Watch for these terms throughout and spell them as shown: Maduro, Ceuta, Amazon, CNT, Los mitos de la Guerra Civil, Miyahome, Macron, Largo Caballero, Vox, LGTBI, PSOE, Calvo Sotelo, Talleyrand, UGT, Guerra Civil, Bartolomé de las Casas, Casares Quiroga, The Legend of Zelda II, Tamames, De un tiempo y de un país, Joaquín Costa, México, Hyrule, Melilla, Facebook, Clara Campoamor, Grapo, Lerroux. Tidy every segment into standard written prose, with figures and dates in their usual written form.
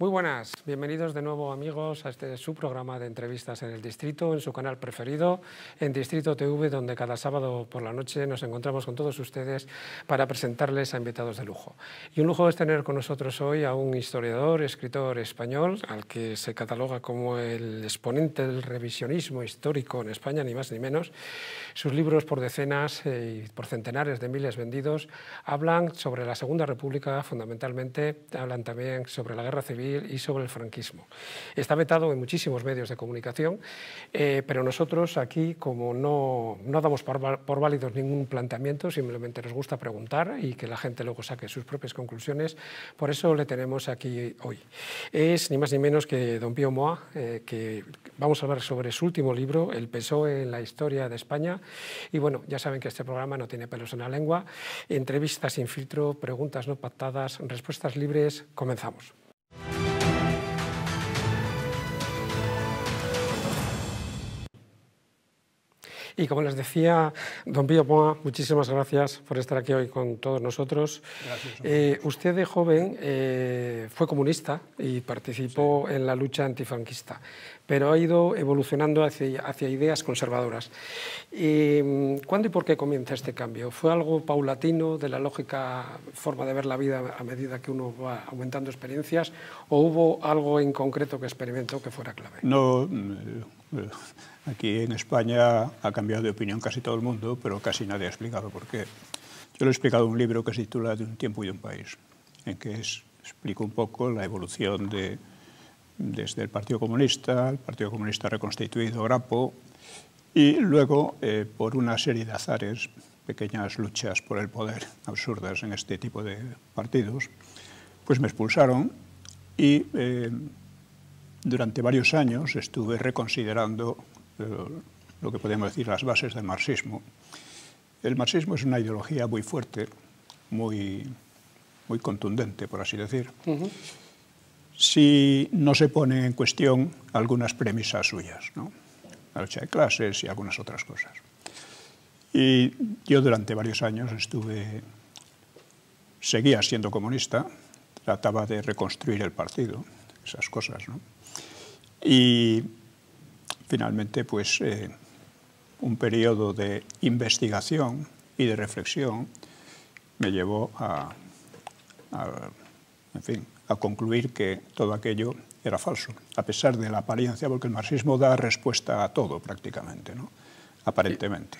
Muy buenas, bienvenidos de nuevo amigos a este su programa de entrevistas en el Distrito, en su canal preferido, en Distrito TV, donde cada sábado por la noche nos encontramos con todos ustedes para presentarles a invitados de lujo. Y un lujo es tener con nosotros hoy a un historiador, escritor español, al que se cataloga como el exponente del revisionismo histórico en España, ni más ni menos. Sus libros por decenas y por centenares de miles vendidos hablan sobre la Segunda República, fundamentalmente hablan también sobre la Guerra Civil y sobre el franquismo. Está vetado en muchísimos medios de comunicación, pero nosotros aquí, como no damos por válidos ningún planteamiento, simplemente nos gusta preguntar y que la gente luego saque sus propias conclusiones, por eso le tenemos aquí hoy. Es ni más ni menos que don Pío Moa, que vamos a hablar sobre su último libro, El PSOE en la historia de España, y bueno, ya saben que este programa no tiene pelos en la lengua, entrevistas sin filtro, preguntas no pactadas, respuestas libres, comenzamos. Y como les decía, don Pío Moa, muchísimas gracias por estar aquí hoy con todos nosotros. Gracias. Usted de joven fue comunista y participó en la lucha antifranquista, pero ha ido evolucionando hacia ideas conservadoras. ¿Cuándo y por qué comienza este cambio? ¿Fue algo paulatino de la lógica forma de ver la vida a medida que uno va aumentando experiencias o hubo algo en concreto que experimentó que fuera clave? No. Aquí en España ha cambiado de opinión casi todo el mundo, pero casi nadie ha explicado por qué. Yo lo he explicado en un libro que se titula De un tiempo y de un país, en que explico un poco la evolución desde el Partido Comunista reconstituido, Grapo, y luego por una serie de azares, pequeñas luchas por el poder absurdas en este tipo de partidos, pues me expulsaron y durante varios años estuve reconsiderando lo que podemos decir las bases del marxismo. El marxismo es una ideología muy fuerte, muy contundente, por así decir, si no se pone en cuestión algunas premisas suyas, ¿no? La lucha de clases y algunas otras cosas. Y yo durante varios años seguía siendo comunista, trataba de reconstruir el partido, esas cosas, ¿no? Y finalmente, pues, un periodo de investigación y de reflexión me llevó a concluir que todo aquello era falso, a pesar de la apariencia, porque el marxismo da respuesta a todo prácticamente, ¿no? Aparentemente.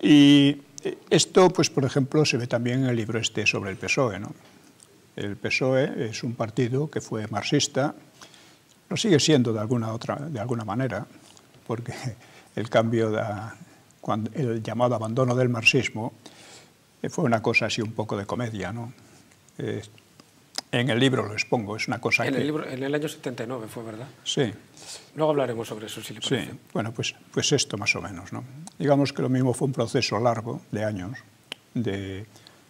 Y esto, pues, por ejemplo, se ve también en el libro este sobre el PSOE, ¿no? El PSOE es un partido que fue marxista. Lo sigue siendo de alguna manera, porque el cambio, el llamado abandono del marxismo, fue una cosa así un poco de comedia, ¿no? En el libro lo expongo, es una cosa en el año 79 fue, ¿verdad? Sí. Luego hablaremos sobre eso, si le parece. Sí, bueno, pues esto más o menos, ¿no? Digamos que lo mismo fue un proceso largo de años de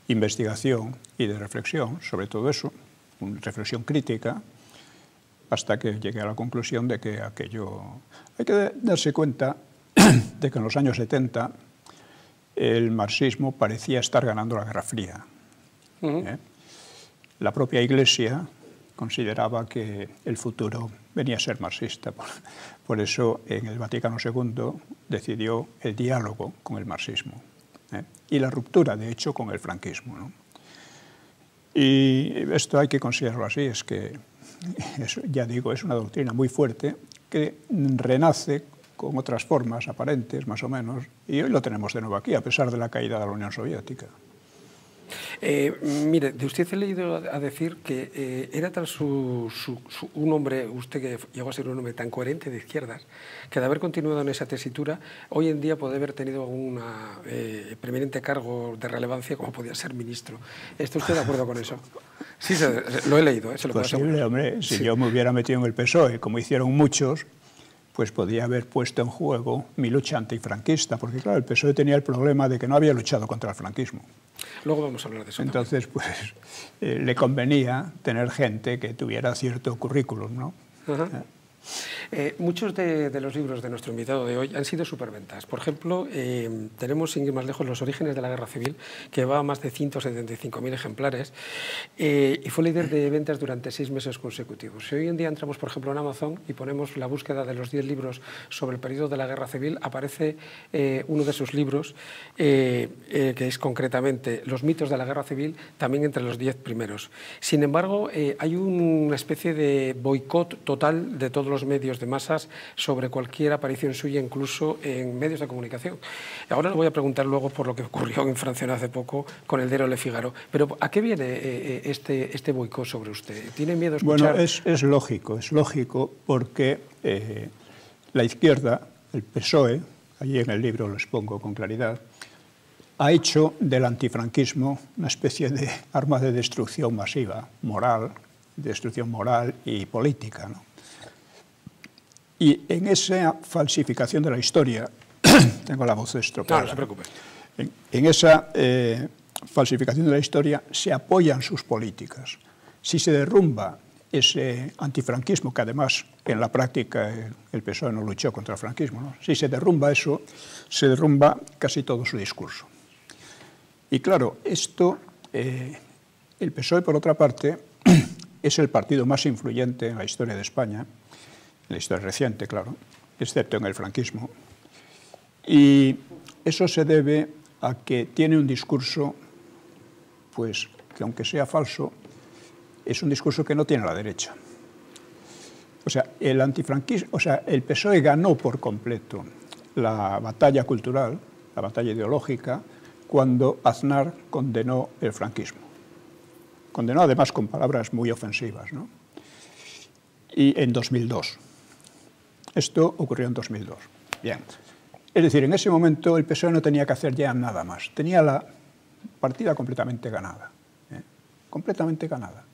investigación y de reflexión sobre todo eso, una reflexión crítica, hasta que llegué a la conclusión de que aquello... Hay que darse cuenta de que en los años 70 el marxismo parecía estar ganando la Guerra Fría. ¿Eh? La propia Iglesia consideraba que el futuro venía a ser marxista. Por eso en el Vaticano II decidió el diálogo con el marxismo, ¿eh? Y la ruptura, de hecho, con el franquismo, ¿no? Y esto hay que considerarlo así, es que... Eso, ya digo, es una doctrina muy fuerte que renace con otras formas aparentes, más o menos, y hoy lo tenemos de nuevo aquí, a pesar de la caída de la Unión Soviética. Mire, de usted he leído a decir que era tal un hombre, usted que llegó a ser un hombre tan coherente de izquierdas, que de haber continuado en esa tesitura, hoy en día puede haber tenido algún preeminente cargo de relevancia como podía ser ministro. ¿Está usted de acuerdo con eso? Sí, lo he leído, se lo puedo asegurar. Posible, hombre, si yo me hubiera metido en el PSOE, como hicieron muchos, pues podía haber puesto en juego mi lucha antifranquista, porque claro, el PSOE tenía el problema de que no había luchado contra el franquismo. Luego vamos a hablar de eso. Entonces, pues, le convenía tener gente que tuviera cierto currículum, ¿no? Muchos de los libros de nuestro invitado de hoy han sido superventas. Por ejemplo, tenemos, sin ir más lejos, Los orígenes de la Guerra Civil, que va a más de 175.000 ejemplares y fue líder de ventas durante 6 meses consecutivos. Si hoy en día entramos, por ejemplo, en Amazon y ponemos la búsqueda de los 10 libros sobre el periodo de la Guerra Civil, aparece uno de sus libros, que es concretamente Los mitos de la Guerra Civil, también entre los 10 primeros. Sin embargo, hay una especie de boicot total de todos los medios de masas sobre cualquier aparición suya, incluso en medios de comunicación. Ahora le voy a preguntar luego por lo que ocurrió en Francia hace poco con el diario Le Figaro. Pero ¿a qué viene este boicot sobre usted? ¿Tiene miedo a escuchar? Bueno, es lógico porque la izquierda, el PSOE, allí en el libro los pongo con claridad, ha hecho del antifranquismo una especie de arma de destrucción masiva, moral, destrucción moral y política, ¿no? Y en esa falsificación de la historia, tengo la voz estropeada. No, no se preocupe. En esa falsificación de la historia se apoyan sus políticas. Si se derrumba ese antifranquismo, que además en la práctica el PSOE no luchó contra el franquismo, ¿no? Si se derrumba eso, se derrumba casi todo su discurso. Y claro, esto, el PSOE, por otra parte, es el partido más influyente en la historia de España, la historia reciente, claro, excepto en el franquismo. Y eso se debe a que tiene un discurso, pues, que aunque sea falso, es un discurso que no tiene la derecha. O sea, el antifranquismo, o sea, el PSOE ganó por completo la batalla cultural, la batalla ideológica, cuando Aznar condenó el franquismo. Condenó además con palabras muy ofensivas, ¿no? Y en 2002. Esto ocurrió en 2002. Bien. Es decir, en ese momento el PSOE no tenía que hacer ya nada más. Tenía la partida completamente ganada. ¿Eh? Completamente ganada.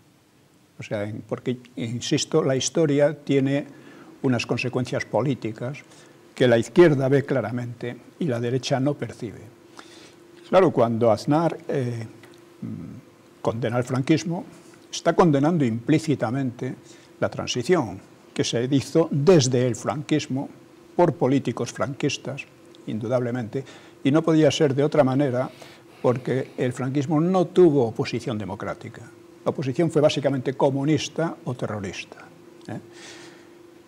O sea, porque, insisto, la historia tiene unas consecuencias políticas que la izquierda ve claramente y la derecha no percibe. Claro, cuando Aznar condena el franquismo, está condenando implícitamente la transición que se hizo desde el franquismo por políticos franquistas, indudablemente, y no podía ser de otra manera porque el franquismo no tuvo oposición democrática. La oposición fue básicamente comunista o terrorista.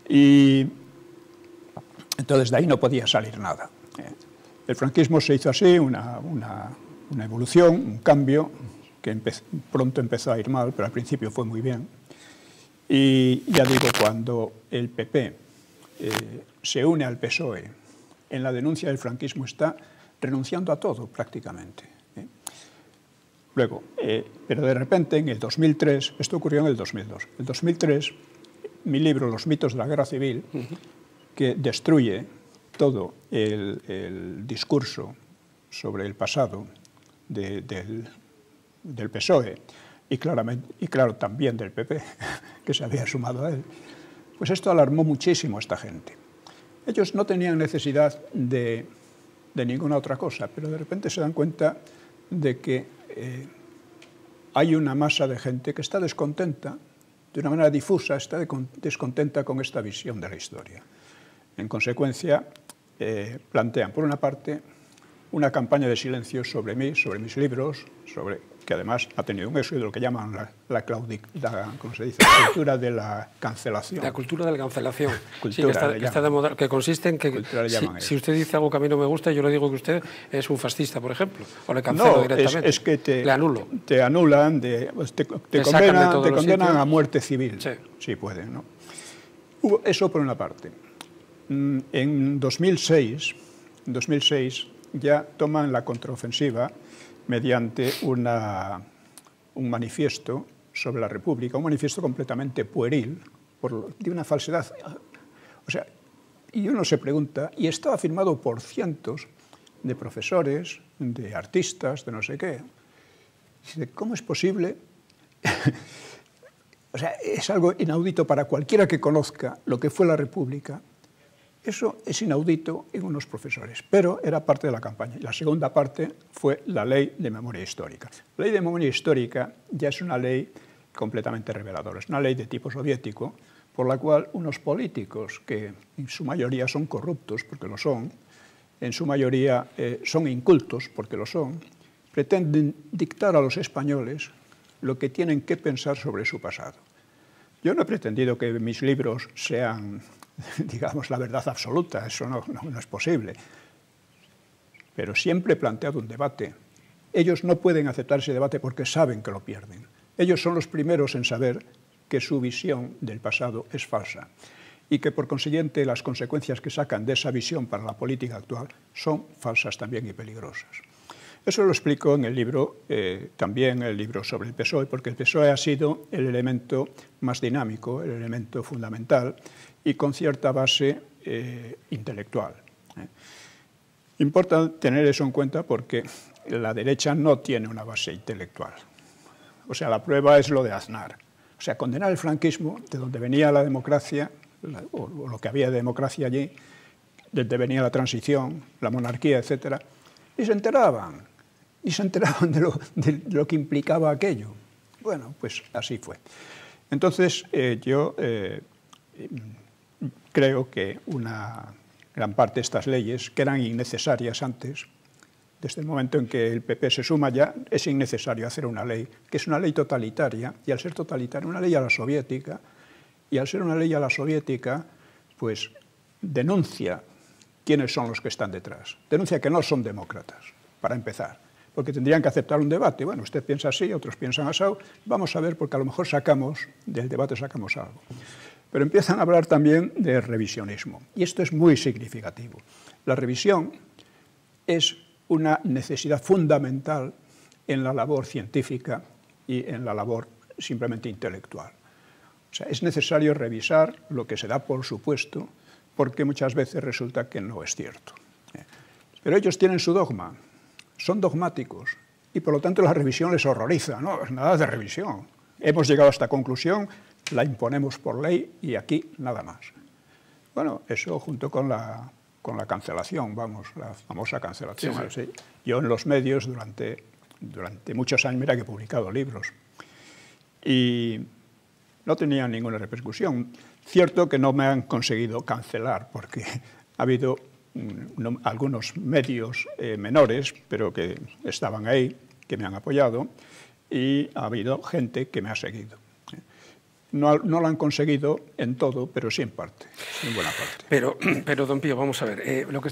¿Eh? Y entonces de ahí no podía salir nada. ¿Eh? El franquismo se hizo así, una evolución, un cambio, que pronto empezó a ir mal, pero al principio fue muy bien. Y ya digo, cuando el PP se une al PSOE en la denuncia del franquismo, está renunciando a todo prácticamente. ¿Eh? Luego, pero de repente en el 2003, esto ocurrió en el 2002, en el 2003 mi libro Los mitos de la Guerra Civil, que destruye todo el discurso sobre el pasado del PSOE, y claro, también del PP, que se había sumado a él, pues esto alarmó muchísimo a esta gente. Ellos no tenían necesidad de ninguna otra cosa, pero de repente se dan cuenta de que hay una masa de gente que está descontenta, de una manera difusa, está descontenta con esta visión de la historia. En consecuencia, plantean, por una parte, una campaña de silencio sobre mí, sobre mis libros, que además ha tenido un éxito, lo que llaman la cultura de la cancelación. La cultura de la cancelación, cultura, sí, que está de moda, que consiste en que si usted dice algo que a mí no me gusta, yo le digo que usted es un fascista, por ejemplo, o le cancelo directamente. Es que te, le anulo. Te anulan, te condenan a muerte civil, sí, si pueden, ¿no? Eso por una parte. En 2006 ya toman la contraofensiva mediante un manifiesto sobre la República, un manifiesto completamente pueril, de una falsedad. O sea, y uno se pregunta, y estaba firmado por cientos de profesores, de artistas, de no sé qué. Dice, ¿cómo es posible? O sea, es algo inaudito para cualquiera que conozca lo que fue la República. Eso es inaudito en unos profesores, pero era parte de la campaña. La segunda parte fue la ley de memoria histórica. La ley de memoria histórica ya es una ley completamente reveladora, es una ley de tipo soviético, por la cual unos políticos que en su mayoría son corruptos, porque lo son, en su mayoría son incultos, porque lo son, pretenden dictar a los españoles lo que tienen que pensar sobre su pasado. Yo no he pretendido que mis libros sean, digamos, la verdad absoluta, eso no es posible, pero siempre he planteado un debate. Ellos no pueden aceptar ese debate porque saben que lo pierden. Ellos son los primeros en saber que su visión del pasado es falsa y que, por consiguiente, las consecuencias que sacan de esa visión para la política actual son falsas también y peligrosas. Eso lo explico en el libro, también el libro sobre el PSOE, porque el PSOE ha sido el elemento más dinámico, el elemento fundamental y con cierta base intelectual. Importa tener eso en cuenta porque la derecha no tiene una base intelectual. O sea, la prueba es lo de Aznar. O sea, condenar el franquismo, de donde venía la democracia, o lo que había de democracia allí, de donde venía la transición, la monarquía, etc. Y se enteraban de lo que implicaba aquello. Bueno, pues así fue. Entonces, yo creo que una gran parte de estas leyes, que eran innecesarias antes, desde el momento en que el PP se suma ya, es innecesario hacer una ley, que es una ley totalitaria, y al ser totalitaria, una ley a la soviética, y al ser una ley a la soviética, pues denuncia quiénes son los que están detrás. Denuncia que no son demócratas, para empezar, porque tendrían que aceptar un debate. Bueno, usted piensa así, otros piensan asado, vamos a ver, porque a lo mejor del debate sacamos algo. Pero empiezan a hablar también de revisionismo, y esto es muy significativo. La revisión es una necesidad fundamental en la labor científica y en la labor simplemente intelectual. O sea, es necesario revisar lo que se da por supuesto, porque muchas veces resulta que no es cierto. Pero ellos tienen su dogma, son dogmáticos, y por lo tanto la revisión les horroriza, no, nada de revisión. Hemos llegado a esta conclusión, la imponemos por ley y aquí nada más. Bueno, eso junto con la cancelación, vamos, la famosa cancelación. Sí, sí. Yo en los medios durante muchos años, mira que he publicado libros, y no tenía ninguna repercusión. Cierto que no me han conseguido cancelar, porque ha habido algunos medios menores, pero que estaban ahí, que me han apoyado, y ha habido gente que me ha seguido. No lo han conseguido en todo, pero sí en parte, en buena parte. Pero don Pío, vamos a ver, lo que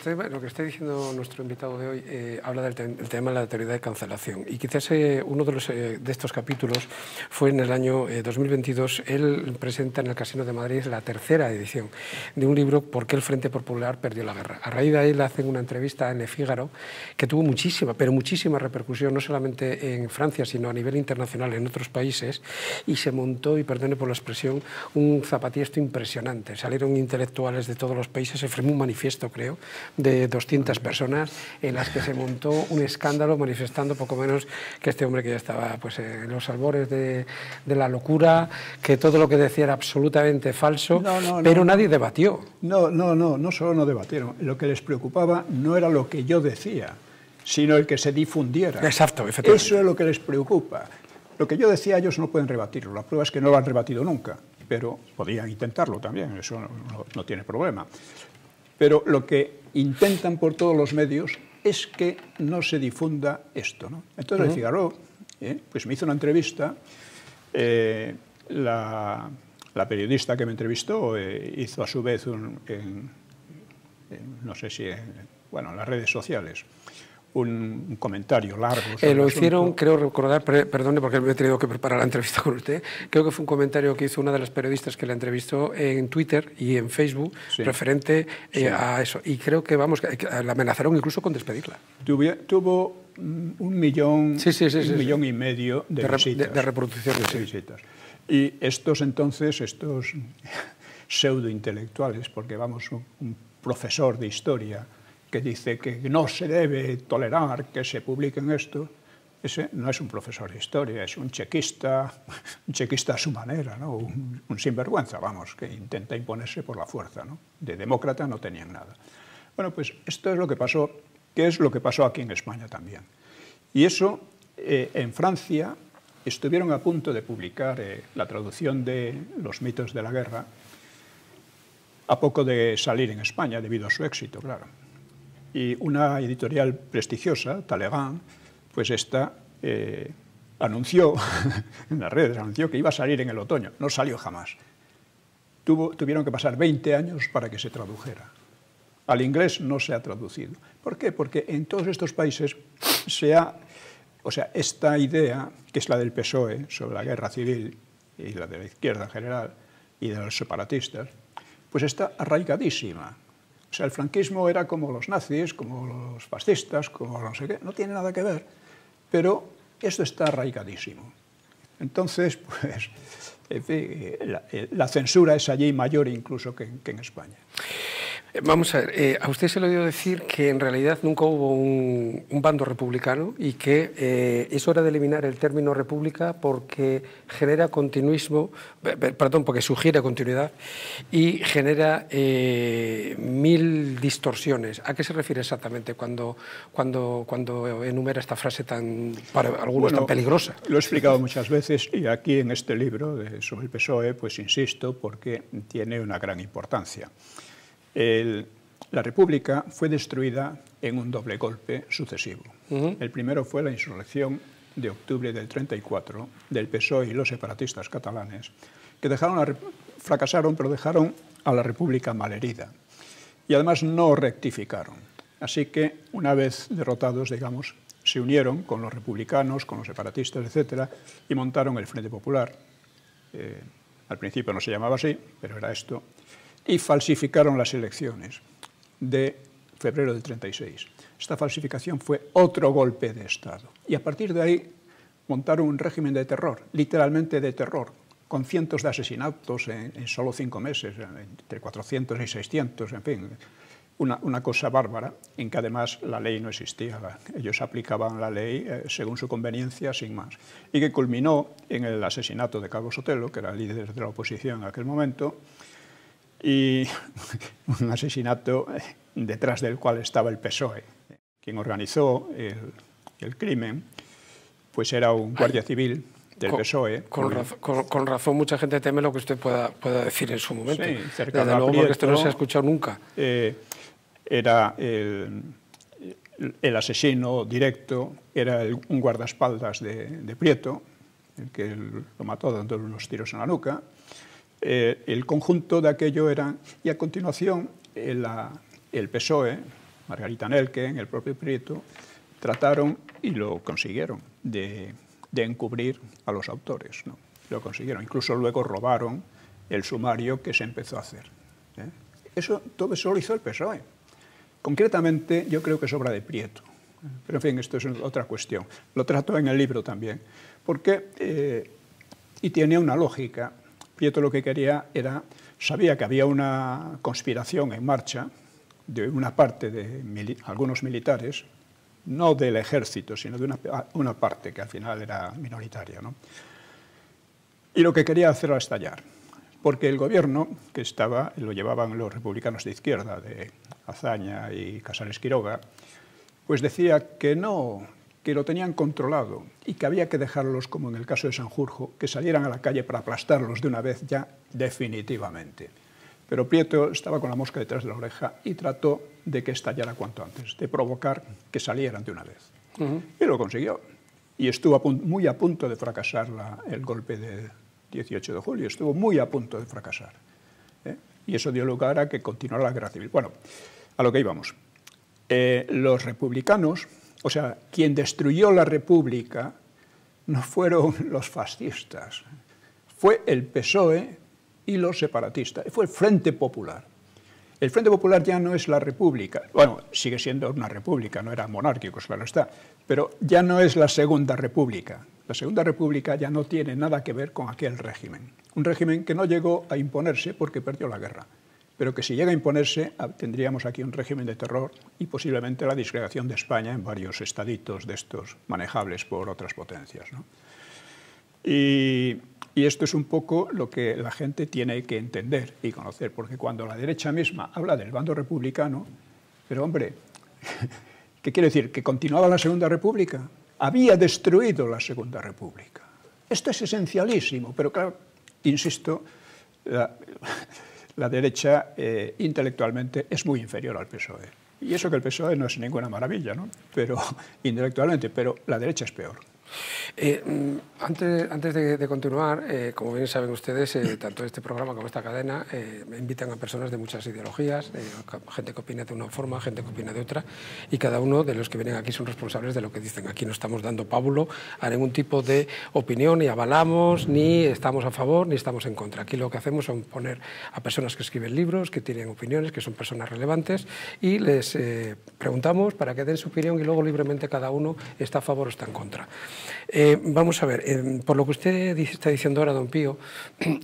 está diciendo nuestro invitado de hoy habla del tema de la teoría de cancelación. Y quizás uno de estos capítulos fue en el año 2022, él presenta en el Casino de Madrid la tercera edición de un libro, ¿Por qué el Frente Popular perdió la guerra? A raíz de ahí le hacen una entrevista a Le Figaro, que tuvo muchísima, pero muchísima repercusión, no solamente en Francia, sino a nivel internacional, en otros países, y se montó, y perdone por la expresión, un zapateado impresionante. Salieron intelectuales de todos los países, se firmó un manifiesto, creo, de 200 personas en las que se montó un escándalo manifestando poco menos que este hombre que ya estaba pues, en los albores de la locura, que todo lo que decía era absolutamente falso, pero nadie debatió. No solo no debatieron. Lo que les preocupaba no era lo que yo decía, sino el que se difundiera. Exacto, efectivamente. Eso es lo que les preocupa. Lo que yo decía, ellos no pueden rebatirlo. La prueba es que no lo han rebatido nunca, pero podían intentarlo también, eso no tiene problema. Pero lo que intentan por todos los medios es que no se difunda esto, ¿no? Entonces, Le Figaro, pues me hizo una entrevista, la periodista que me entrevistó hizo a su vez, no sé si, en las redes sociales, un comentario largo. Lo hicieron, creo recordar, perdone porque me he tenido que preparar la entrevista con usted, creo que fue un comentario que hizo una de las periodistas que la entrevistó en Twitter y en Facebook, sí, referente a eso. Y creo que, vamos, la amenazaron incluso con despedirla. Tuvo 1 millón, un millón y medio de visitas. De reproducciones. Sí. Visitas. Y estos pseudointelectuales, porque vamos, un profesor de historia que dice que no se debe tolerar que se publiquen esto, ese no es un profesor de historia, es un chequista a su manera, ¿no? un sinvergüenza, vamos, que intenta imponerse por la fuerza, ¿no? De demócrata no tenían nada. Bueno, pues esto es lo que pasó, que es lo que pasó aquí en España también. Y eso, en Francia, estuvieron a punto de publicar la traducción de Los mitos de la guerra a poco de salir en España, debido a su éxito, claro. Y una editorial prestigiosa, Talleyrand, pues esta anunció, en las redes, anunció que iba a salir en el otoño. No salió jamás. Tuvieron que pasar 20 años para que se tradujera. Al inglés no se ha traducido. ¿Por qué? Porque en todos estos países se ha... O sea, esta idea, que es la del PSOE, sobre la guerra civil, y la de la izquierda en general, y de los separatistas, pues está arraigadísima. O sea, el franquismo era como los nazis, como los fascistas, como no sé qué, no tiene nada que ver, pero esto está arraigadísimo. Entonces, pues, en fin, la censura es allí mayor incluso que en España. Vamos a ver, a usted se le oyó decir que en realidad nunca hubo un bando republicano y que es hora de eliminar el término república porque genera continuismo, perdón, porque sugiere continuidad y genera mil distorsiones. ¿A qué se refiere exactamente cuando enumera esta frase tan, para algunos, bueno, tan peligrosa? Lo he explicado muchas veces y aquí en este libro sobre el PSOE, pues insisto, porque tiene una gran importancia. La República fue destruida en un doble golpe sucesivo. El primero fue la insurrección de octubre del 34 del PSOE y los separatistas catalanes, que fracasaron, pero dejaron a la República malherida. Y además no rectificaron. Así que, una vez derrotados, digamos, se unieron con los republicanos, con los separatistas, etcétera, y montaron el Frente Popular. Al principio no se llamaba así, pero era esto. Y falsificaron las elecciones de febrero del 36. Esta falsificación fue otro golpe de Estado. Y a partir de ahí montaron un régimen de terror, literalmente de terror, con cientos de asesinatos en solo 5 meses, entre 400 y 600, en fin, una cosa bárbara, en que además la ley no existía. Ellos aplicaban la ley según su conveniencia, sin más. Y que culminó en el asesinato de Calvo Sotelo, que era el líder de la oposición en aquel momento, y un asesinato detrás del cual estaba el PSOE. Quien organizó el crimen, pues era un guardia civil del PSOE. Con razón mucha gente teme lo que usted pueda decir en su momento. Sí, cerca de luego, Prieto, porque esto no se ha escuchado nunca. Era el asesino directo, era un guardaespaldas de Prieto, el que lo mató dándole unos tiros en la nuca. El conjunto de aquello eran... Y a continuación, el PSOE, Margarita Nelken, el propio Prieto, trataron, y lo consiguieron, de encubrir a los autores, ¿no? Lo consiguieron. Incluso luego robaron el sumario que se empezó a hacer, ¿eh? Todo eso lo hizo el PSOE. Concretamente, yo creo que es obra de Prieto. Pero, en fin, esto es otra cuestión. Lo trato en el libro también. Porque... y tiene una lógica... Prieto lo que quería era, sabía que había una conspiración en marcha de una parte de algunos militares, no del ejército, sino de una parte que al final era minoritaria, ¿no? Y lo que quería hacer era estallar, porque el gobierno que estaba, lo llevaban los republicanos de izquierda, de Azaña y Casares Quiroga, pues decía que no, que lo tenían controlado y que había que dejarlos, como en el caso de Sanjurjo, que salieran a la calle para aplastarlos de una vez ya definitivamente. Pero Prieto estaba con la mosca detrás de la oreja y trató de que estallara cuanto antes, de provocar que salieran de una vez. Y lo consiguió. Y estuvo muy a punto de fracasar el golpe de 18 de julio, estuvo muy a punto de fracasar, ¿eh? Y eso dio lugar a que continuara la guerra civil. Bueno, a lo que íbamos. Los republicanos... O sea, quien destruyó la República no fueron los fascistas, fue el PSOE y los separatistas, fue el Frente Popular. El Frente Popular ya no es la República, bueno, sigue siendo una república, no era monárquico, claro está, pero ya no es la Segunda República. La Segunda República ya no tiene nada que ver con aquel régimen, un régimen que no llegó a imponerse porque perdió la guerra, pero que si llega a imponerse tendríamos aquí un régimen de terror y posiblemente la disgregación de España en varios estaditos de estos manejables por otras potencias, ¿no? Y esto es un poco lo que la gente tiene que entender y conocer, porque cuando la derecha misma habla del bando republicano, pero hombre, ¿qué quiere decir? ¿Que continuaba la Segunda República? Había destruido la Segunda República. Esto es esencialísimo, pero claro, insisto... la derecha intelectualmente es muy inferior al PSOE. Y eso que el PSOE no es ninguna maravilla, ¿no? Pero intelectualmente, pero la derecha es peor. Antes de continuar, como bien saben ustedes, tanto este programa como esta cadena me invitan a personas de muchas ideologías, gente que opina de una forma, gente que opina de otra, y cada uno de los que vienen aquí son responsables de lo que dicen. Aquí no estamos dando pábulo a ningún tipo de opinión, ni avalamos, ni estamos a favor, ni estamos en contra. Aquí lo que hacemos son poner a personas que escriben libros, que tienen opiniones, que son personas relevantes, y les preguntamos para que den su opinión y luego libremente cada uno está a favor o está en contra. Vamos a ver, por lo que usted está diciendo ahora, don Pío,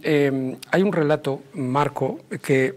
hay un relato, Marco, que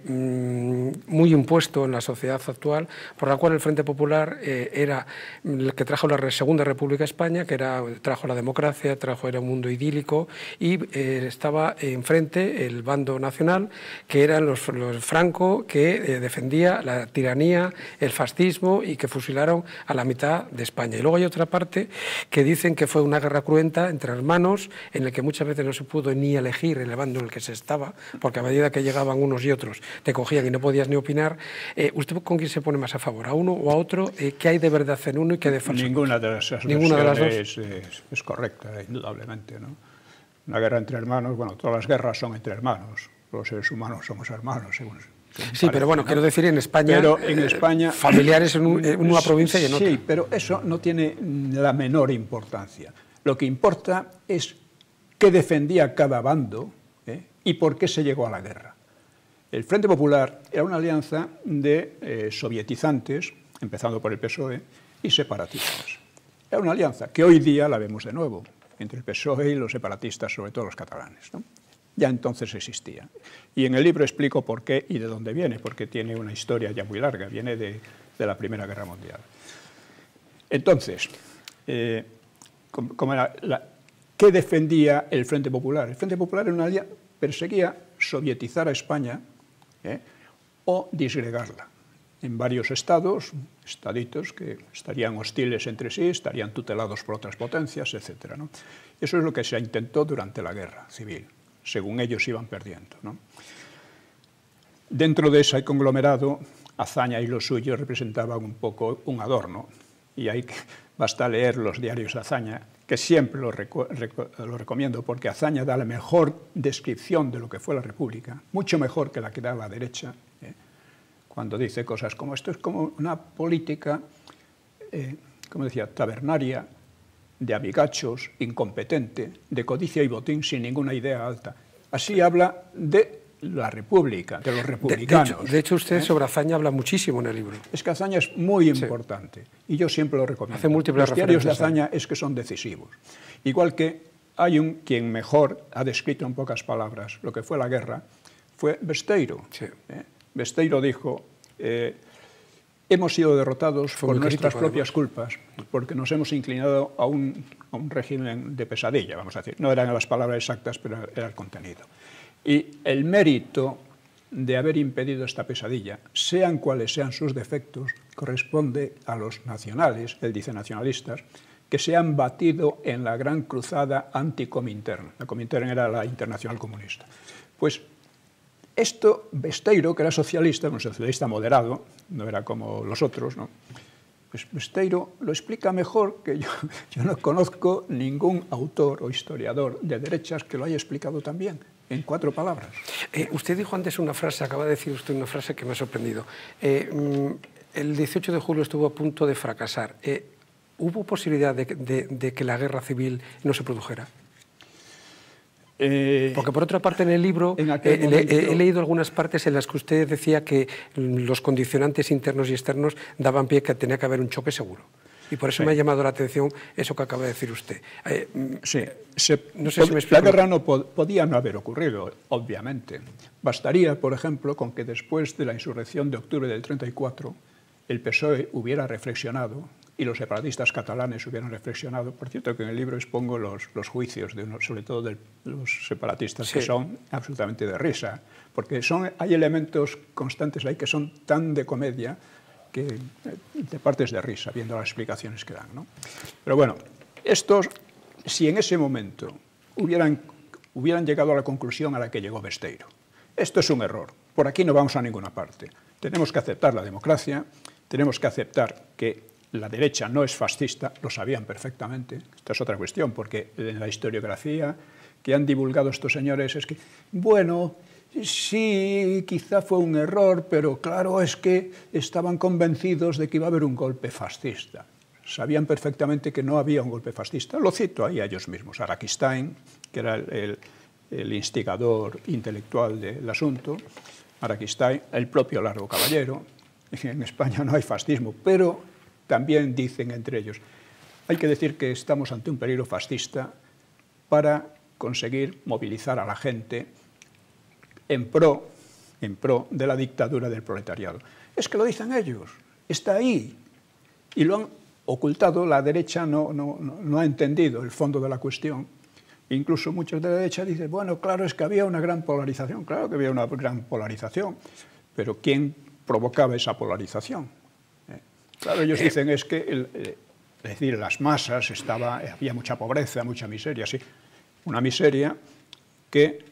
muy impuesto en la sociedad actual, por la cual el Frente Popular era el que trajo la Segunda República de España, que era, trajo la democracia, era un mundo idílico, y estaba enfrente el bando nacional, que eran los Franco, que defendía la tiranía, el fascismo, y que fusilaron a la mitad de España. Y luego hay otra parte que dicen que fue una guerra cruenta entre hermanos, en la que muchas veces no se pudo ni elegir el bando en el que se estaba, porque a medida que llegaban unos y otros te cogían y no podías ni opinar. ¿Usted con quién se pone más a favor? ¿A uno o a otro? ¿Qué hay de verdad en uno y qué de falso? Ninguna de las dos es correcta, indudablemente, ¿no? Una guerra entre hermanos, bueno, todas las guerras son entre hermanos, los seres humanos somos hermanos, según... Sí, pero bueno, quiero decir, en España, familiares en una provincia y en otra. Sí, pero eso no tiene la menor importancia. Lo que importa es qué defendía cada bando, y por qué se llegó a la guerra. El Frente Popular era una alianza de sovietizantes, empezando por el PSOE, y separatistas. Era una alianza que hoy día la vemos de nuevo, entre el PSOE y los separatistas, sobre todo los catalanes, ¿no? Ya entonces existía. Y en el libro explico por qué y de dónde viene, porque tiene una historia ya muy larga, viene de la Primera Guerra Mundial. Entonces, ¿qué defendía el Frente Popular? El Frente Popular en una alianza perseguía sovietizar a España o disgregarla en varios estados, estaditos que estarían hostiles entre sí, estarían tutelados por otras potencias, etc., ¿no? Eso es lo que se intentó durante la Guerra Civil. Según ellos iban perdiendo, ¿no? Dentro de ese conglomerado, Azaña y los suyos representaban un poco un adorno, y ahí basta leer los diarios de Azaña, que siempre lo recomiendo, porque Azaña da la mejor descripción de lo que fue la República, mucho mejor que la que da la derecha, cuando dice cosas como esto es como una política, como decía, tabernaria, de amigachos, incompetente, de codicia y botín sin ninguna idea alta. Así habla de la República, de los republicanos. De hecho usted sobre Azaña habla muchísimo en el libro. Es que Azaña es muy importante, y yo siempre lo recomiendo. Hace múltiples referencias. Los diarios de Azaña es que son decisivos. Igual que hay quien mejor ha descrito en pocas palabras lo que fue la guerra, fue Besteiro. Sí. Besteiro dijo... hemos sido derrotados por nuestras propias culpas, porque nos hemos inclinado a un régimen de pesadilla, vamos a decir. No eran las palabras exactas, pero era el contenido. Y el mérito de haber impedido esta pesadilla, sean cuales sean sus defectos, corresponde a los nacionales, él dice nacionalistas, que se han batido en la gran cruzada anticominterna. La Comintern era la internacional comunista. Pues... esto, Besteiro, que era un socialista moderado, no era como los otros, ¿no? Pues Besteiro lo explica mejor que yo. Yo no conozco ningún autor o historiador de derechas que lo haya explicado tan bien, en 4 palabras. Usted dijo antes una frase, acaba de decir usted una frase que me ha sorprendido. El 18 de julio estuvo a punto de fracasar. ¿Hubo posibilidad de que la guerra civil no se produjera? Porque por otra parte en el libro he leído algunas partes en las que usted decía que los condicionantes internos y externos daban pie que tenía que haber un choque seguro, y por eso me ha llamado la atención eso que acaba de decir usted. No sé si me explico. La guerra no podía no haber ocurrido, obviamente. Bastaría, por ejemplo, con que después de la insurrección de octubre del 34 el PSOE hubiera reflexionado y los separatistas catalanes hubieran reflexionado. Por cierto, que en el libro expongo los juicios, sobre todo de los separatistas, que son absolutamente de risa, porque hay elementos constantes ahí que son tan de comedia que te partes de risa viendo las explicaciones que dan, ¿no? Pero bueno, si en ese momento hubieran llegado a la conclusión a la que llegó Besteiro, Esto es un error. Por aquí no vamos a ninguna parte. Tenemos que aceptar la democracia, tenemos que aceptar que la derecha no es fascista, lo sabían perfectamente. Esta es otra cuestión, porque en la historiografía que han divulgado estos señores es que, bueno, sí, quizá fue un error, pero claro, es que estaban convencidos de que iba a haber un golpe fascista. Sabían perfectamente que no había un golpe fascista. Lo cito ahí a ellos mismos. Araquistain, que era el instigador intelectual del asunto, Araquistain, el propio Largo Caballero. En España no hay fascismo, pero también dicen entre ellos, hay que decir que estamos ante un peligro fascista para conseguir movilizar a la gente en pro de la dictadura del proletariado. Es que lo dicen ellos, está ahí, y lo han ocultado. La derecha no ha entendido el fondo de la cuestión. Incluso muchos de la derecha dicen, bueno, claro, es que había una gran polarización. Claro que había una gran polarización, pero ¿quién provocaba esa polarización? Claro, ellos dicen, es que es decir, las masas, había mucha pobreza, mucha miseria, sí. Una miseria que